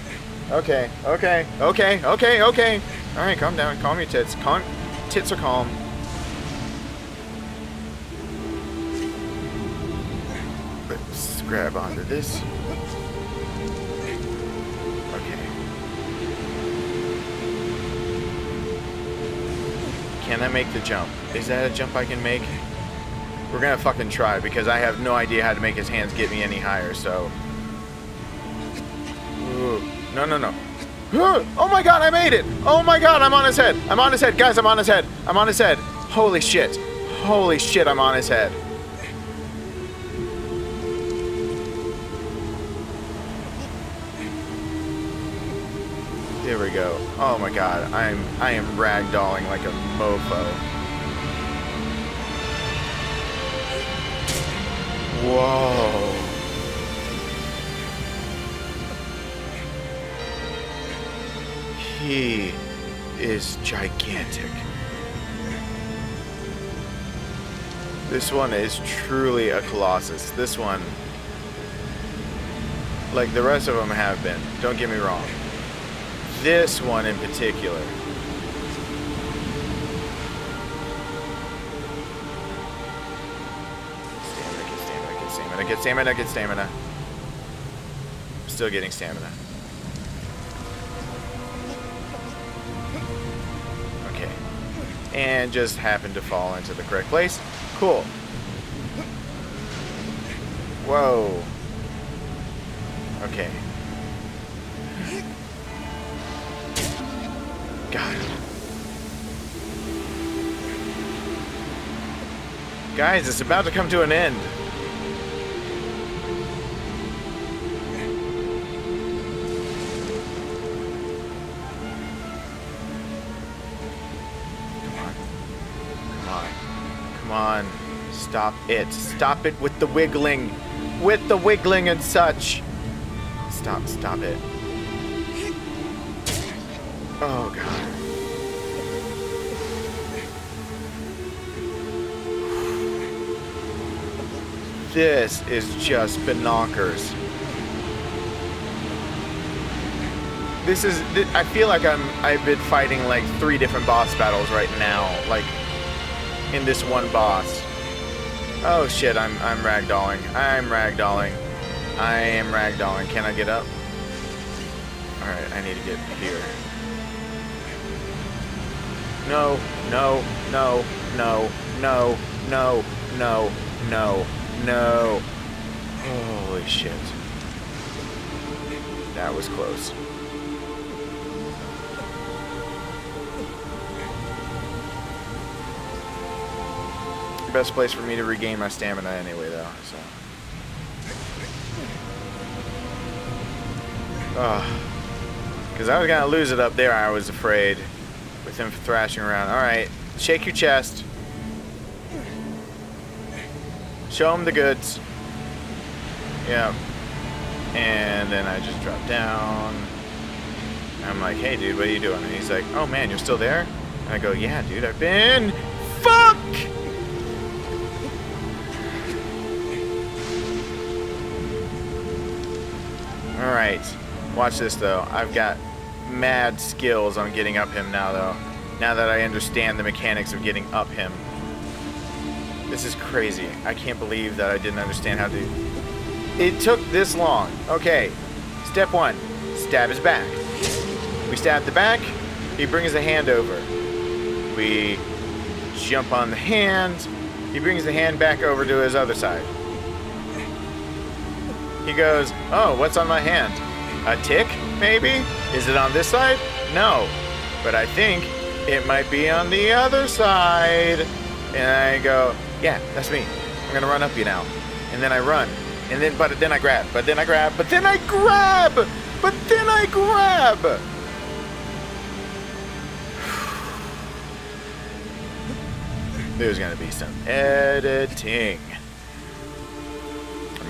Okay, okay, okay, okay, okay. All right, calm down, calm your tits. Tits are calm. Let's grab onto this. Okay. Can I make the jump? Is that a jump I can make? We're gonna fucking try because I have no idea how to make his hands get me any higher, so. Ooh. No, no, no. Oh my god, I made it! Oh my god, I'm on his head! I'm on his head, guys, I'm on his head! I'm on his head! Holy shit! Holy shit, I'm on his head! There we go. Oh my god, I am ragdolling like a mofo. Whoa. He is gigantic. This one is truly a colossus. This one, like the rest of them have been, don't get me wrong. This one in particular. Get stamina. I'm still getting stamina. And just happened to fall into the correct place. Cool. Whoa. Okay. God. Guys, it's about to come to an end. Stop it. Stop it with the wiggling. With the wiggling and such. Stop it. Oh, God. This is just binockers. This is... I feel like I've been fighting, like, 3 different boss battles right now. Like, in this one boss. Oh shit, I'm ragdolling. I am ragdolling. Can I get up? Alright, I need to get here. No. Holy shit. That was close. Best place for me to regain my stamina anyway, though, so. Because I was going to lose it up there, I was afraid, with him thrashing around. Alright, shake your chest. Show him the goods. Yeah. And then I just dropped down. I'm like, hey, dude, what are you doing? And he's like, oh, man, you're still there? And I go, yeah, dude, I've been... Fuck! Alright, watch this though. I've got mad skills on getting up him now though. Now that I understand the mechanics of getting up him. This is crazy. I can't believe that I didn't understand how to... It took this long. Okay, step one, stab his back. We stab the back, he brings the hand over. We jump on the hand, he brings the hand back over to his other side. He goes, oh, what's on my hand? A tick, maybe? Is it on this side? No. But I think it might be on the other side. And I go, yeah, that's me. I'm gonna run up you now. And then I run. And then, but then I grab. But then I grab. But then I grab! But then I grab! There's gonna be some editing.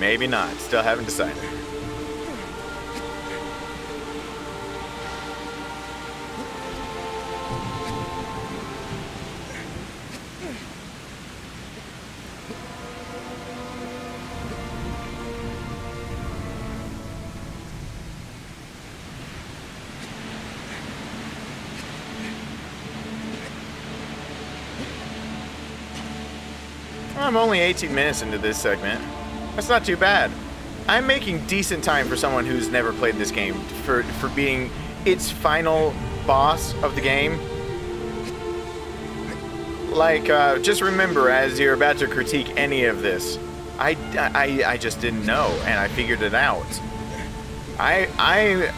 Maybe not. Still haven't decided. I'm only 18 minutes into this segment. That's not too bad. I'm making decent time for someone who's never played this game, for being its final boss of the game. Like, just remember as you're about to critique any of this, I just didn't know, and I figured it out. I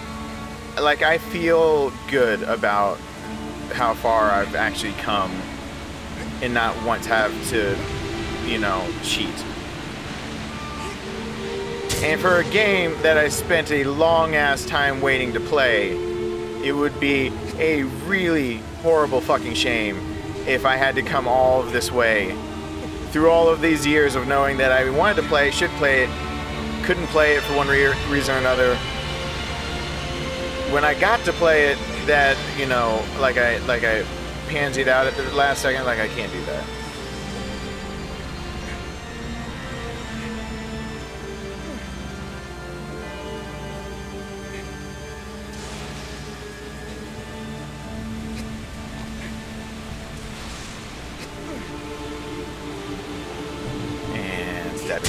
feel good about how far I've actually come and not want to have to, you know, cheat. And for a game that I spent a long-ass time waiting to play, it would be a really horrible fucking shame if I had to come all of this way. Through all of these years of knowing that I wanted to play, should play it, couldn't play it for one reason or another. When I got to play it, that, you know, like I pansied out at the last second, like I can't do that.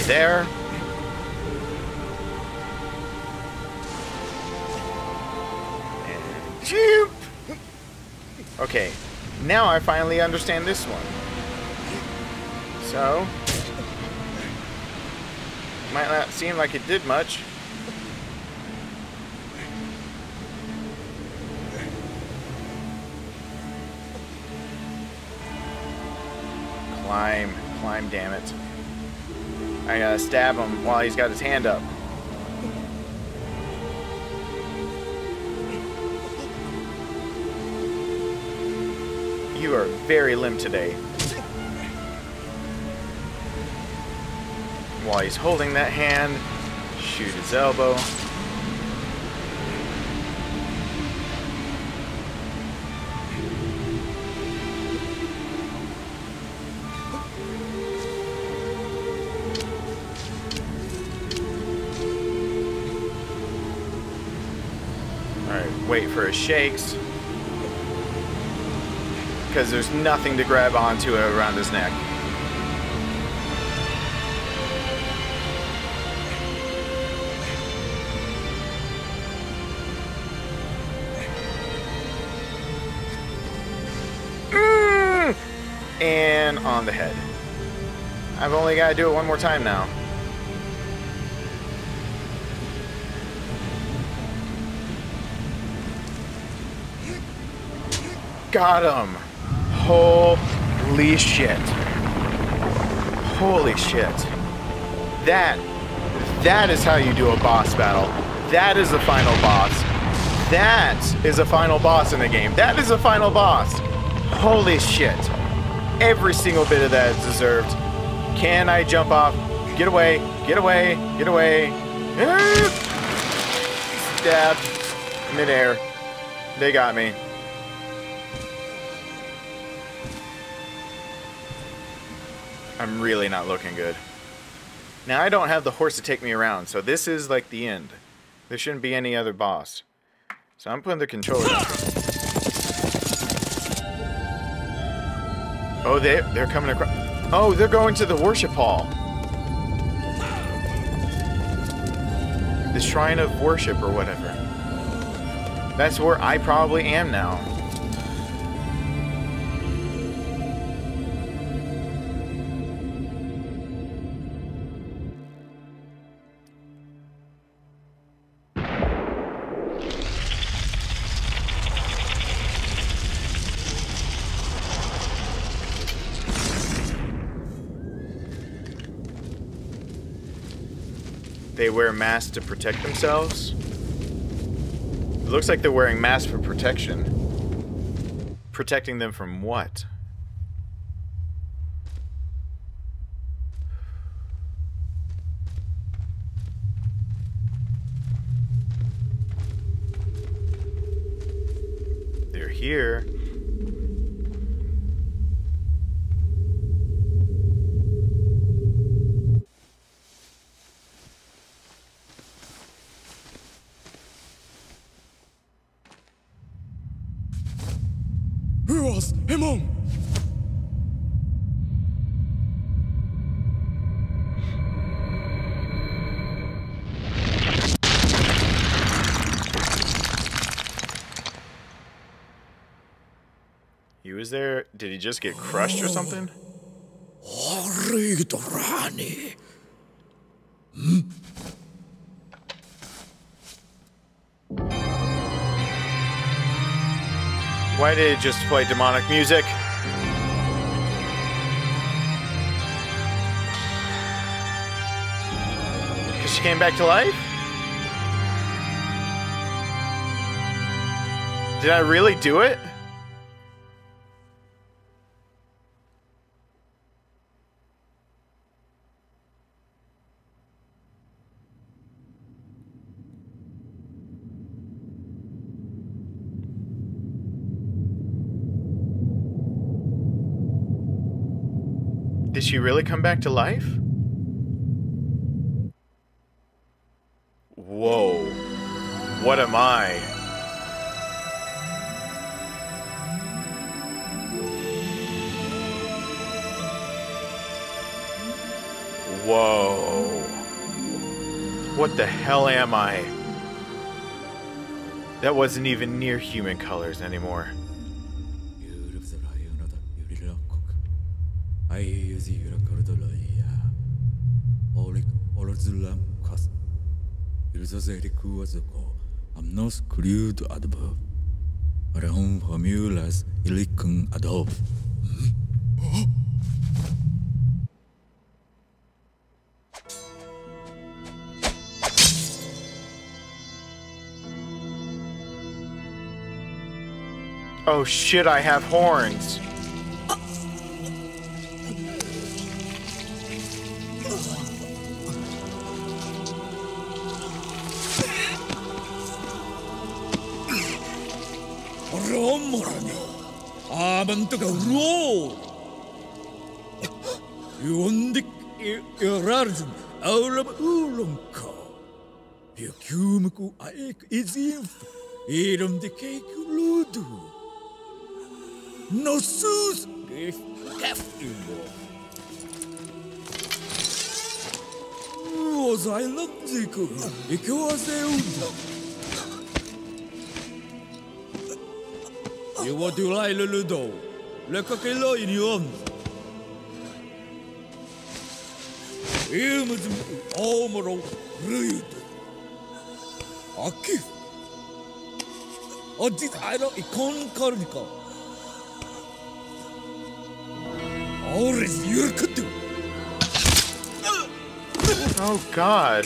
There. And jump. Okay, now I finally understand this one. So, might not seem like it did much. Climb, climb, damn it. I gotta stab him while he's got his hand up. You are very limp today. While he's holding that hand, shoot his elbow. Wait for his shakes, because there's nothing to grab onto around his neck. And on the head. I've only got to do it one more time now. got him. Holy shit. Holy shit. That is how you do a boss battle. That is the final boss. That is a final boss in the game. That is the final boss. Holy shit. Every single bit of that is deserved. Can I jump off? Get away. Get away. Get away. Stabbed. Midair. They got me. I'm really not looking good. Now, I don't have the horse to take me around, so this is like the end. There shouldn't be any other boss. So I'm putting the controller down. Oh, they're coming across. Oh, they're going to the worship hall. The shrine of worship or whatever. That's where I probably am now. They wear masks to protect themselves. It looks like they're wearing masks for protection. Protecting them from what? They're here. Eamon! He was there. Did he just get crushed or something? Hmm? Why did it just play demonic music? Because she came back to life? Did I really do it? Did she really come back to life? Whoa. What am I? Whoa. What the hell am I? That wasn't even near human colors anymore. I'm not screwed above. Around formulas, ilikun adolf. Oh shit, I have horns. Oh God.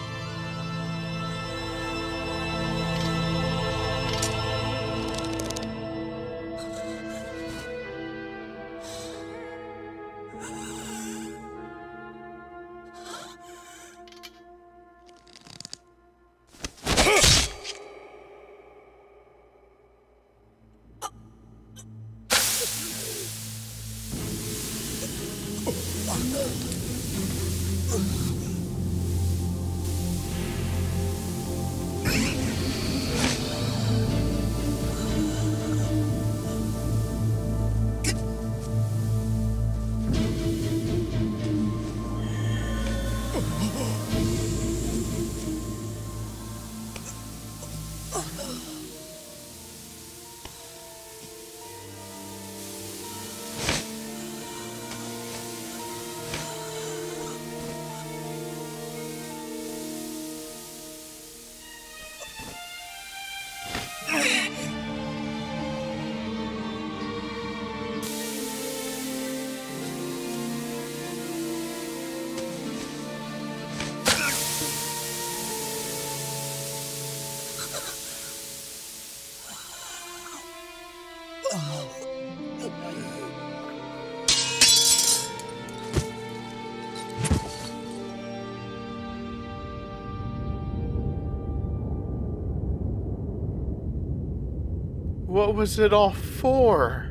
What was it all for?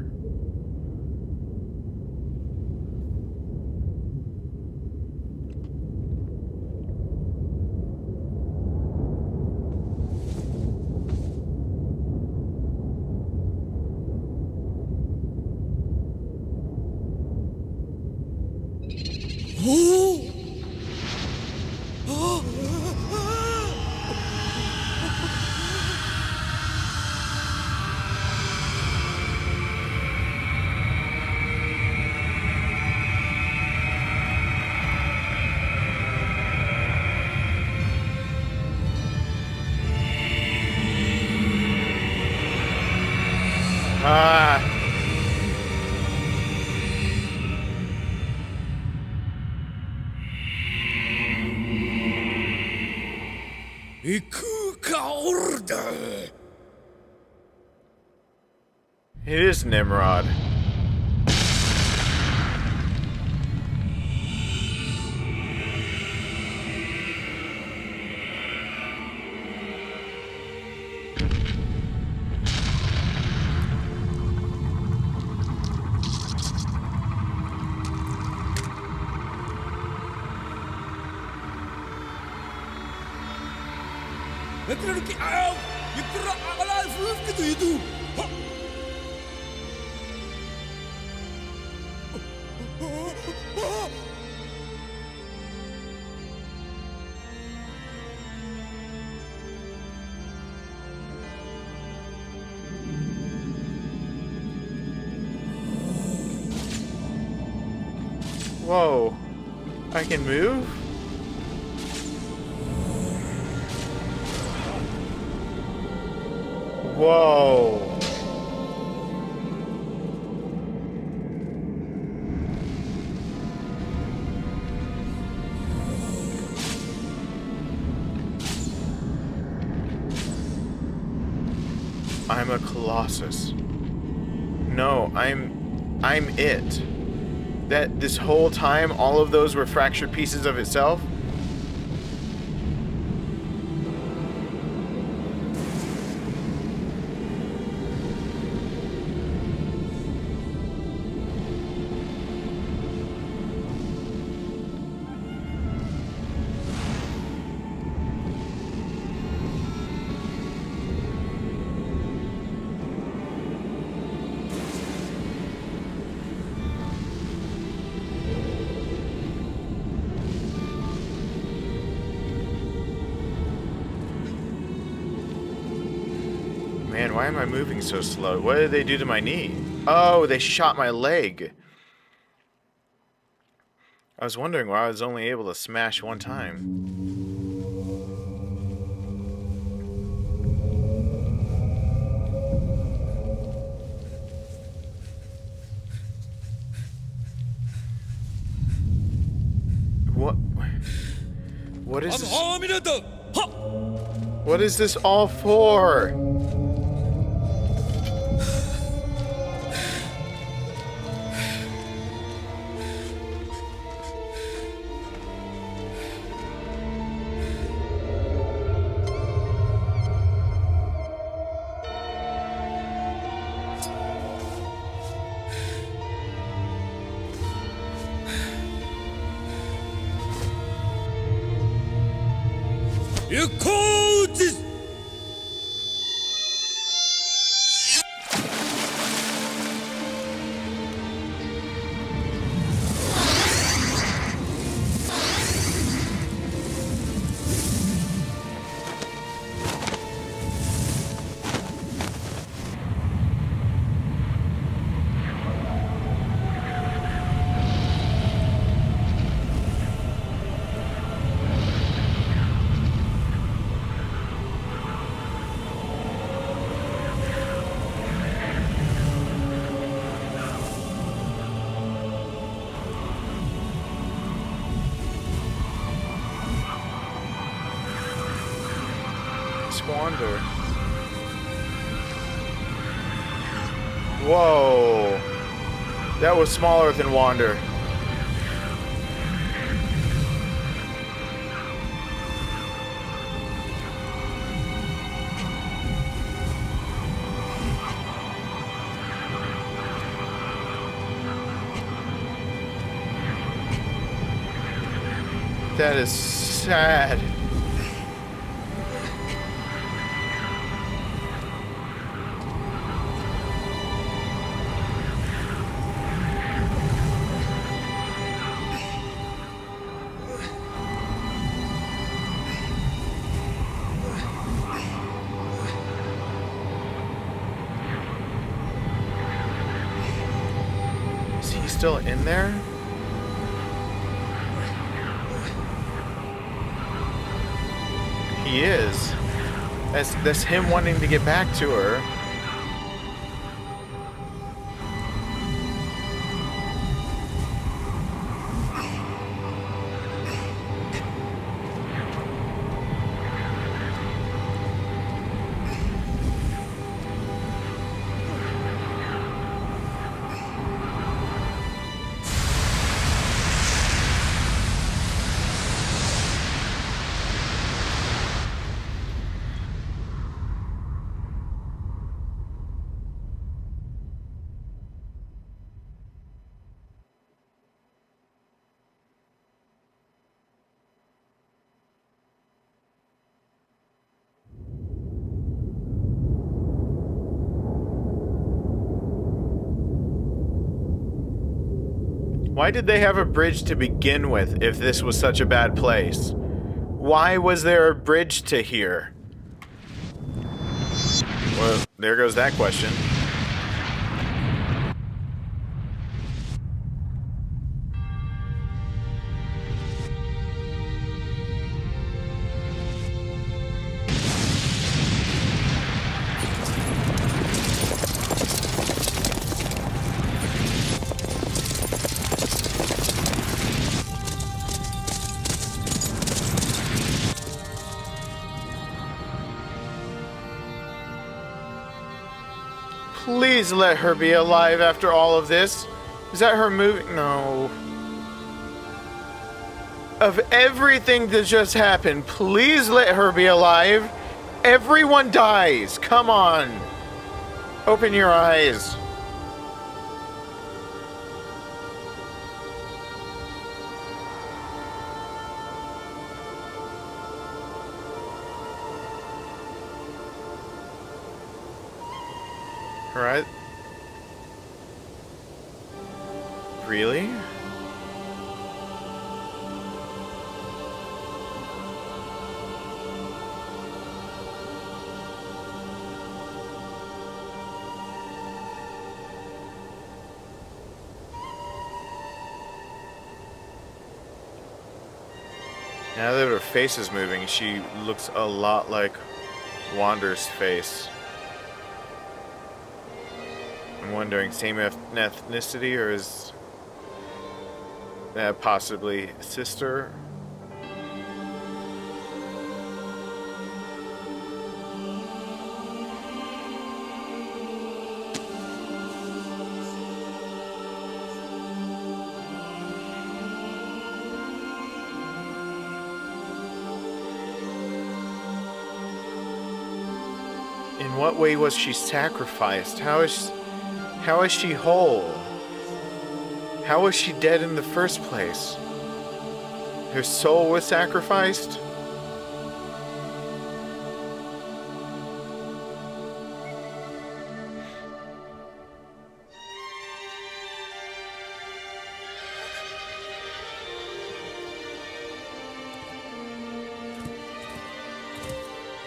Here's Nimrod. Whoa, I can move? Whoa. I'm a Colossus. No, I'm it. That this whole time, all of those were fractured pieces of itself? Why am I moving so slow? What did they do to my knee? Oh, they shot my leg. I was wondering why I was only able to smash one time. What is this? What is this all for? Wander. Whoa. That was smaller than Wander. That is sad. Still in there? He is. That's him wanting to get back to her. Why did they have a bridge to begin with if this was such a bad place? Why was there a bridge to here? Well, there goes that question. Please let her be alive after all of this. Is that her moving? No. Of everything that just happened, please let her be alive. Everyone dies. Come on. Open your eyes. Right? Really? Now that her face is moving, she looks a lot like Wander's face. I'm wondering, same ethnicity, or is that possibly a sister? In what way was she sacrificed? How is she whole? How was she dead in the first place? Her soul was sacrificed?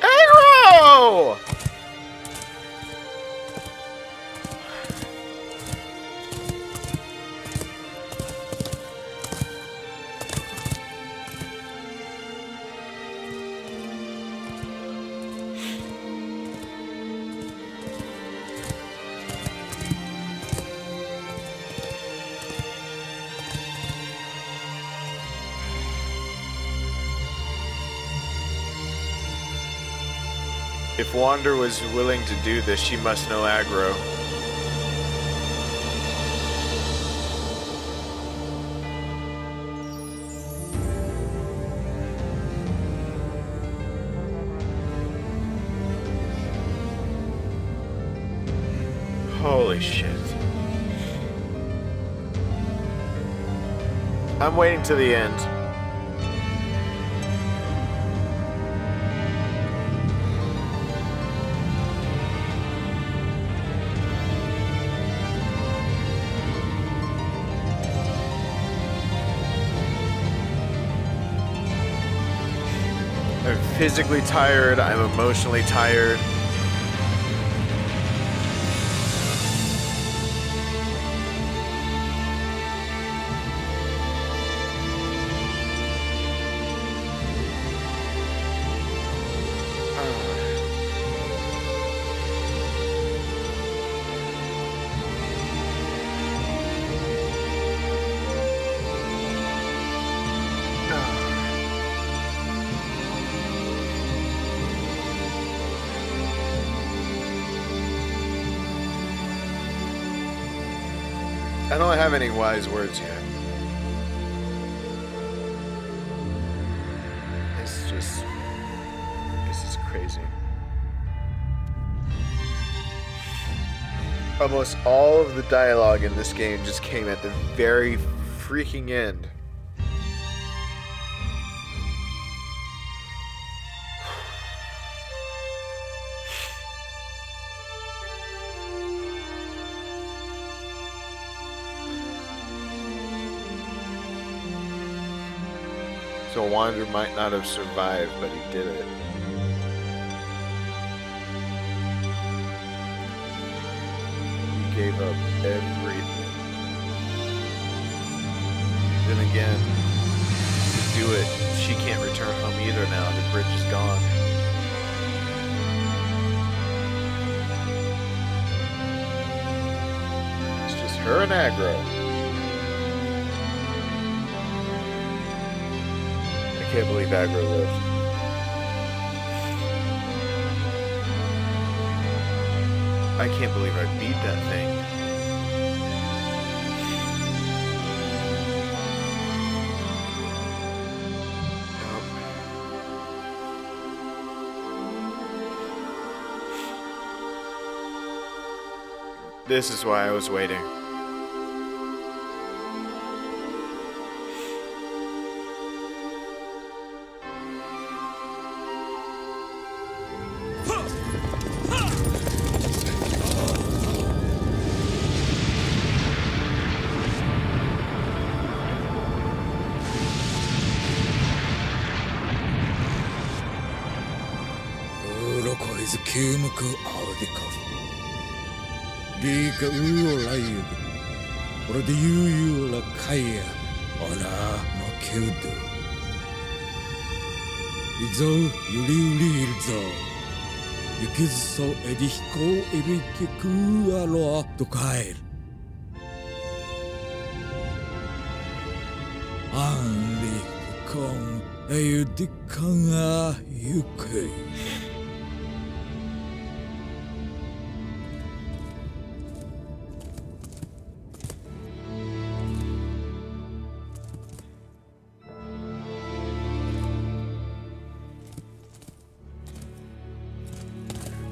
Agro! If Wander was willing to do this, she must know Agro. Holy shit. I'm waiting till the end. I'm physically tired, I'm emotionally tired. I don't have any wise words yet. It's just... this is crazy. Almost all of the dialogue in this game just came at the very freaking end. So Wander might not have survived, but he did it. He gave up everything. Then again, to do it, she can't return home either now. The bridge is gone. It's just her and Agro. I can't believe Agro lived. I can't believe I beat that thing. Nope. This is why I was waiting.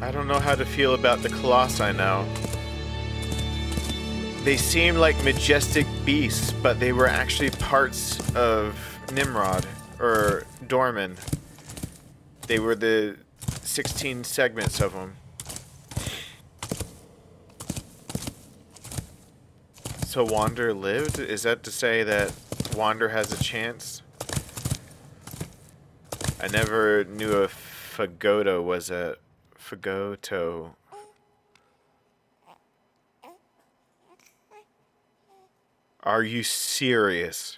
I don't know how to feel about the Colossi now. They seemed like majestic beasts, but they were actually parts of Nimrod, or Dormin. They were the 16 segments of them. So Wander lived? Is that to say that Wander has a chance? I never knew if Fagoda was a... Fagoto. Are you serious?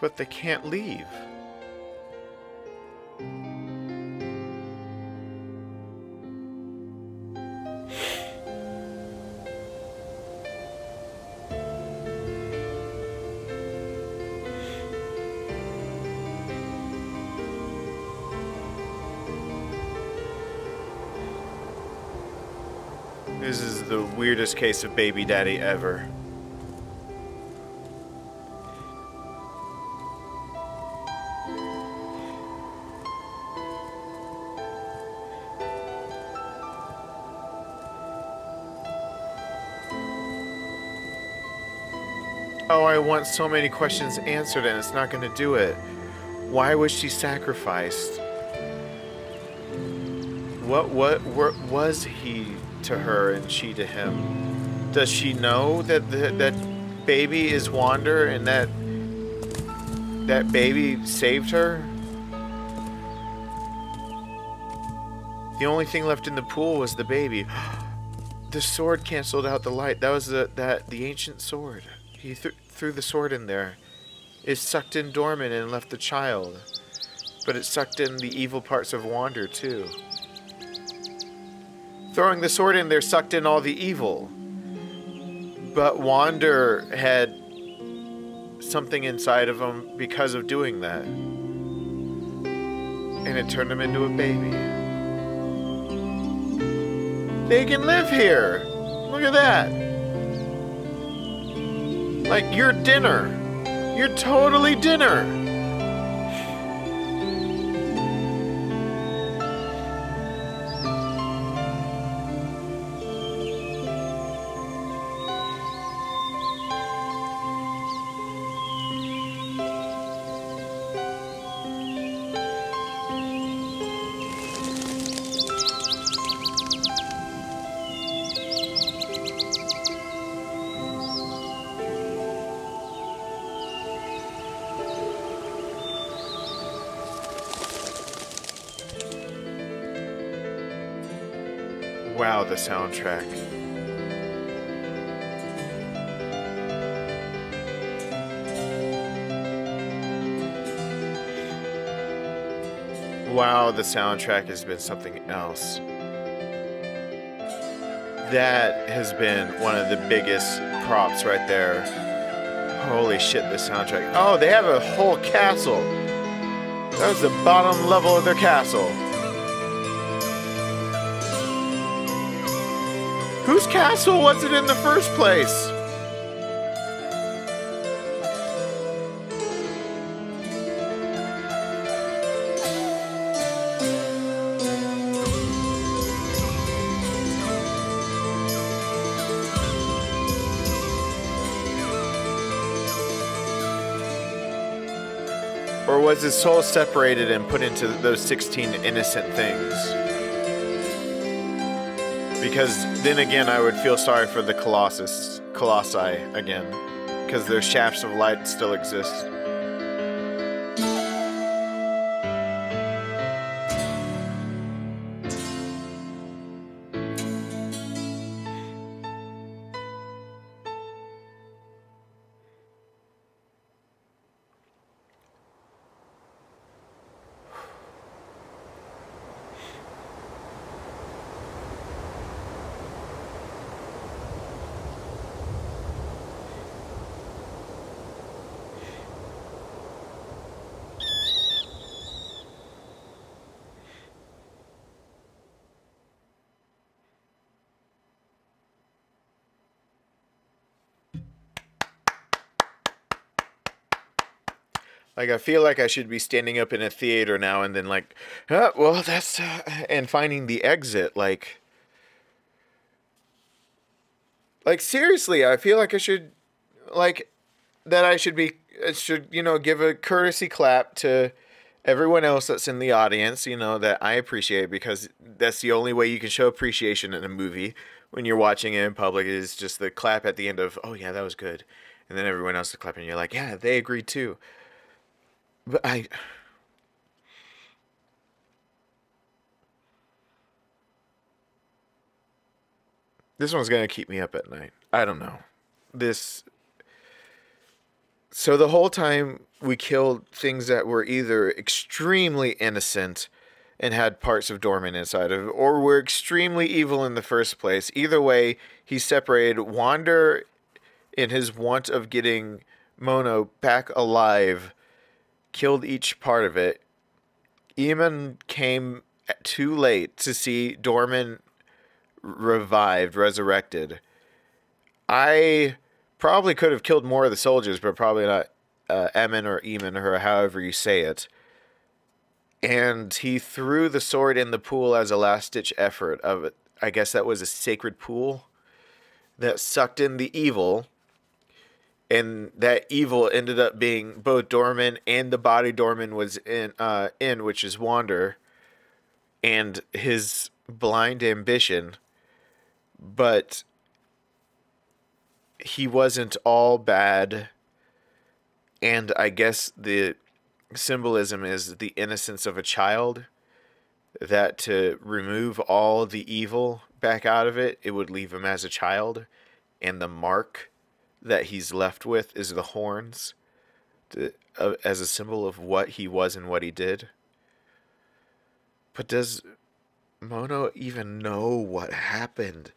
But they can't leave. This is the weirdest case of baby daddy ever. I want so many questions answered and it's not going to do it. Why was she sacrificed? What was he to her and she to him? Does she know that that baby is Wander and that baby saved her? The only thing left in the pool was the baby. The sword canceled out the light. That was the ancient sword. He threw the sword in there. It sucked in Dormin and left the child. But it sucked in the evil parts of Wander, too. Throwing the sword in there sucked in all the evil. But Wander had something inside of him because of doing that. And it turned him into a baby. They can live here! Look at that! Like, you're dinner. You're totally dinner. Wow, the soundtrack. Wow, the soundtrack has been something else. That has been one of the biggest props right there. Holy shit, the soundtrack. Oh, they have a whole castle. That was the bottom level of their castle. Whose castle was it in the first place? Or was his soul separated and put into those 16 innocent things? Because then again, I would feel sorry for the Colossi again, because their shafts of light still exist. Like, I feel like I should be standing up in a theater now and then, like, oh, well, that's, and finding the exit, like, seriously, I feel like I should, like, that I should, you know, give a courtesy clap to everyone else that's in the audience, you know, that I appreciate, because that's the only way you can show appreciation in a movie when you're watching it in public is just the clap at the end of, oh, yeah, that was good. And then everyone else is clapping, and you're like, yeah, they agreed too. But this one's going to keep me up at night. I don't know. So the whole time we killed things that were either extremely innocent and had parts of Dormin inside of it, or were extremely evil in the first place. Either way, he separated Wander in his want of getting Mono back alive. Killed each part of it. Eamon came too late to see Dormin revived, resurrected. I probably could have killed more of the soldiers, but probably not Eamon or Eamon or however you say it. And he threw the sword in the pool as a last-ditch effort of it. I guess that was a sacred pool that sucked in the evil. And that evil ended up being both Dormin and the body Dormin was in, which is Wander, and his blind ambition. But he wasn't all bad. And I guess the symbolism is the innocence of a child, that to remove all the evil back out of it, it would leave him as a child. And the mark that he's left with is the horns as a symbol of what he was and what he did. But does Mono even know what happened?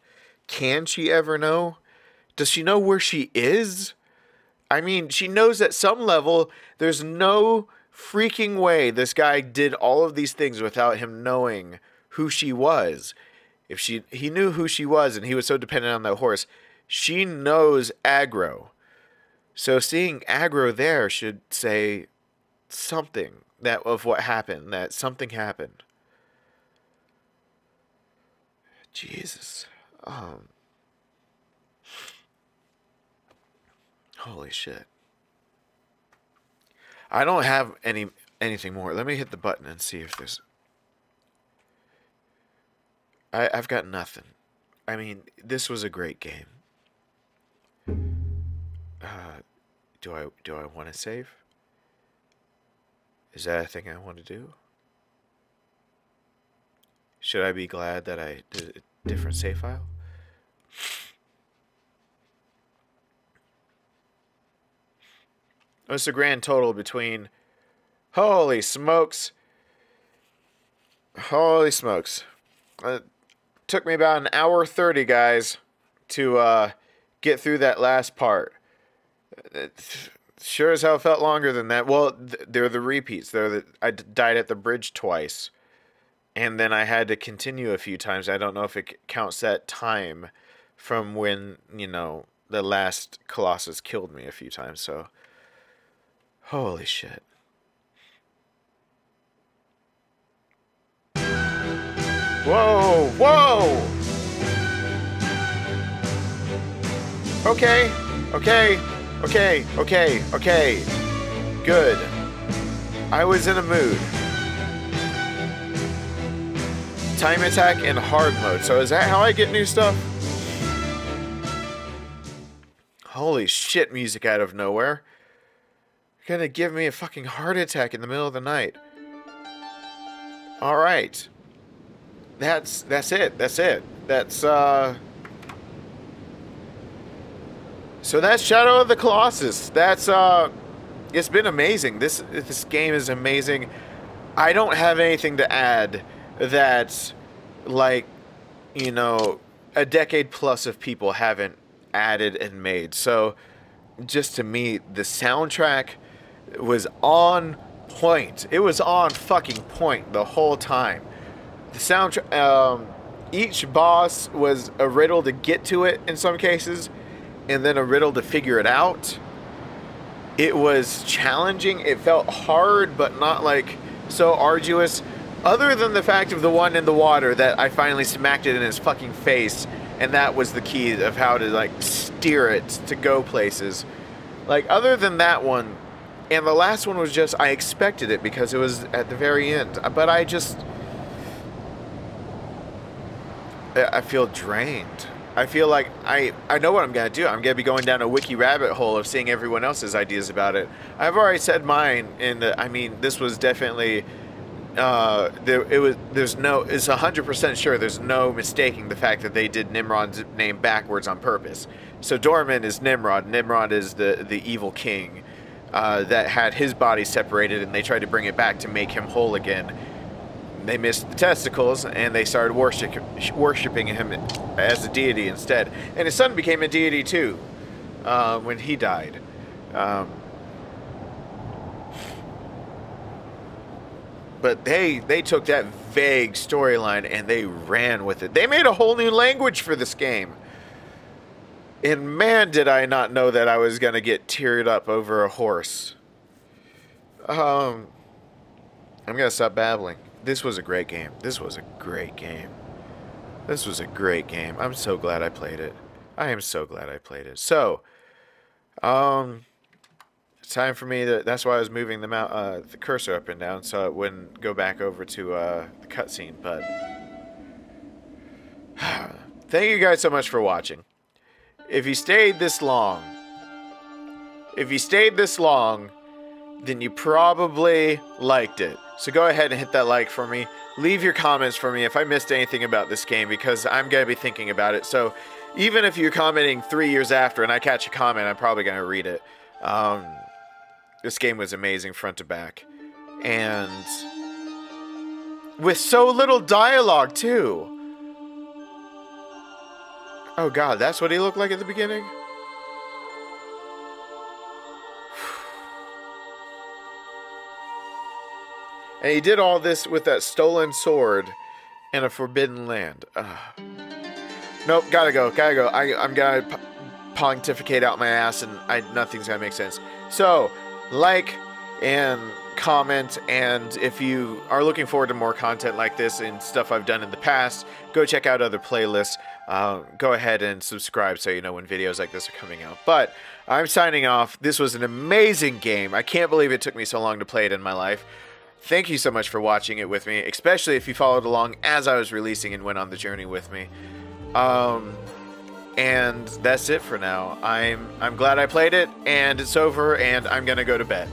Can she ever know? Does she know where she is? I mean, she knows at some level there's no freaking way this guy did all of these things without him knowing who she was. If he knew who she was and he was so dependent on that horse, she knows Agro. So seeing Agro there should say something of what happened, that something happened. Jesus. Holy shit. I don't have anything more. Let me hit the button and see if there's... I've got nothing. I mean, this was a great game. Do I want to save? Is that a thing I want to do? Should I be glad that I did a different save file? What's the grand total between... Holy smokes! Holy smokes. Took me about 1 hour 30, guys, to get through that last part. It sure as hell felt longer than that. Well, they're the repeats. I died at the bridge twice, and then I had to continue a few times. I don't know if it counts that time from when, you know, the last Colossus killed me a few times. So, holy shit. Whoa, whoa! Okay, okay. Okay, okay, okay. Good. I was in a mood. Time attack and hard mode. So is that how I get new stuff? Holy shit, music out of nowhere. You're gonna give me a fucking heart attack in the middle of the night. Alright. That's it. So that's Shadow of the Colossus. It's been amazing. This game is amazing. I don't have anything to add that, like, you know, a decade plus of people haven't added and made. So just to me, the soundtrack was on point. It was on fucking point the whole time. The soundtrack, each boss was a riddle to get to it in some cases, and then a riddle to figure it out. It was challenging. It felt hard, but not like so arduous. Other than the fact of the one in the water that I finally smacked it in his fucking face, and that was the key of how to, like, steer it to go places. Like, other than that one, and the last one was just, I expected it because it was at the very end. But I feel drained. I feel like I know what I'm going to do. I'm going to be going down a wiki rabbit hole of seeing everyone else's ideas about it. I've already said mine, and I mean, this was definitely, it's 100% sure there's no mistaking the fact that they did Nimrod's name backwards on purpose. So Dormin is Nimrod. Nimrod is the evil king that had his body separated, and they tried to bring it back to make him whole again. They missed the testicles, and they started worshiping him as a deity instead. And his son became a deity too, when he died. But they took that vague storyline and they ran with it. They made a whole new language for this game. And man, did I not know that I was going to get teared up over a horse. I'm going to stop babbling. This was a great game. I'm so glad I played it. So, it's time for me to, that's why I was moving the cursor up and down so it wouldn't go back over to the cutscene, but thank you guys so much for watching. If you stayed this long, then you probably liked it. So go ahead and hit that like for me. Leave your comments for me if I missed anything about this game, because I'm going to be thinking about it. So even if you're commenting 3 years after and I catch a comment, I'm probably going to read it. This game was amazing front to back. And with so little dialogue, too. Oh, God, that's what he looked like at the beginning? And he did all this with that stolen sword and a forbidden land. Ugh. Nope, gotta go. I'm gonna pontificate out my ass and nothing's gonna make sense. So, like and comment, and if you are looking forward to more content like this and stuff I've done in the past, go check out other playlists. Go ahead and subscribe so you know when videos like this are coming out. But I'm signing off. This was an amazing game. I can't believe it took me so long to play it in my life. Thank you so much for watching it with me, especially if you followed along as I was releasing and went on the journey with me. And that's it for now. I'm glad I played it, and it's over, and I'm gonna go to bed.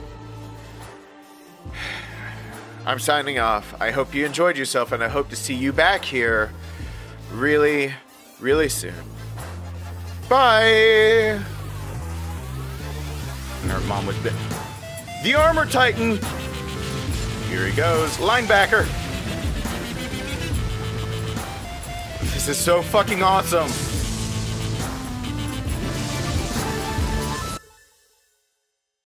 I'm signing off. I hope you enjoyed yourself, and I hope to see you back here really, really soon. Bye! And her mom was bit. The Armor Titan! Here he goes. Linebacker. This is so fucking awesome.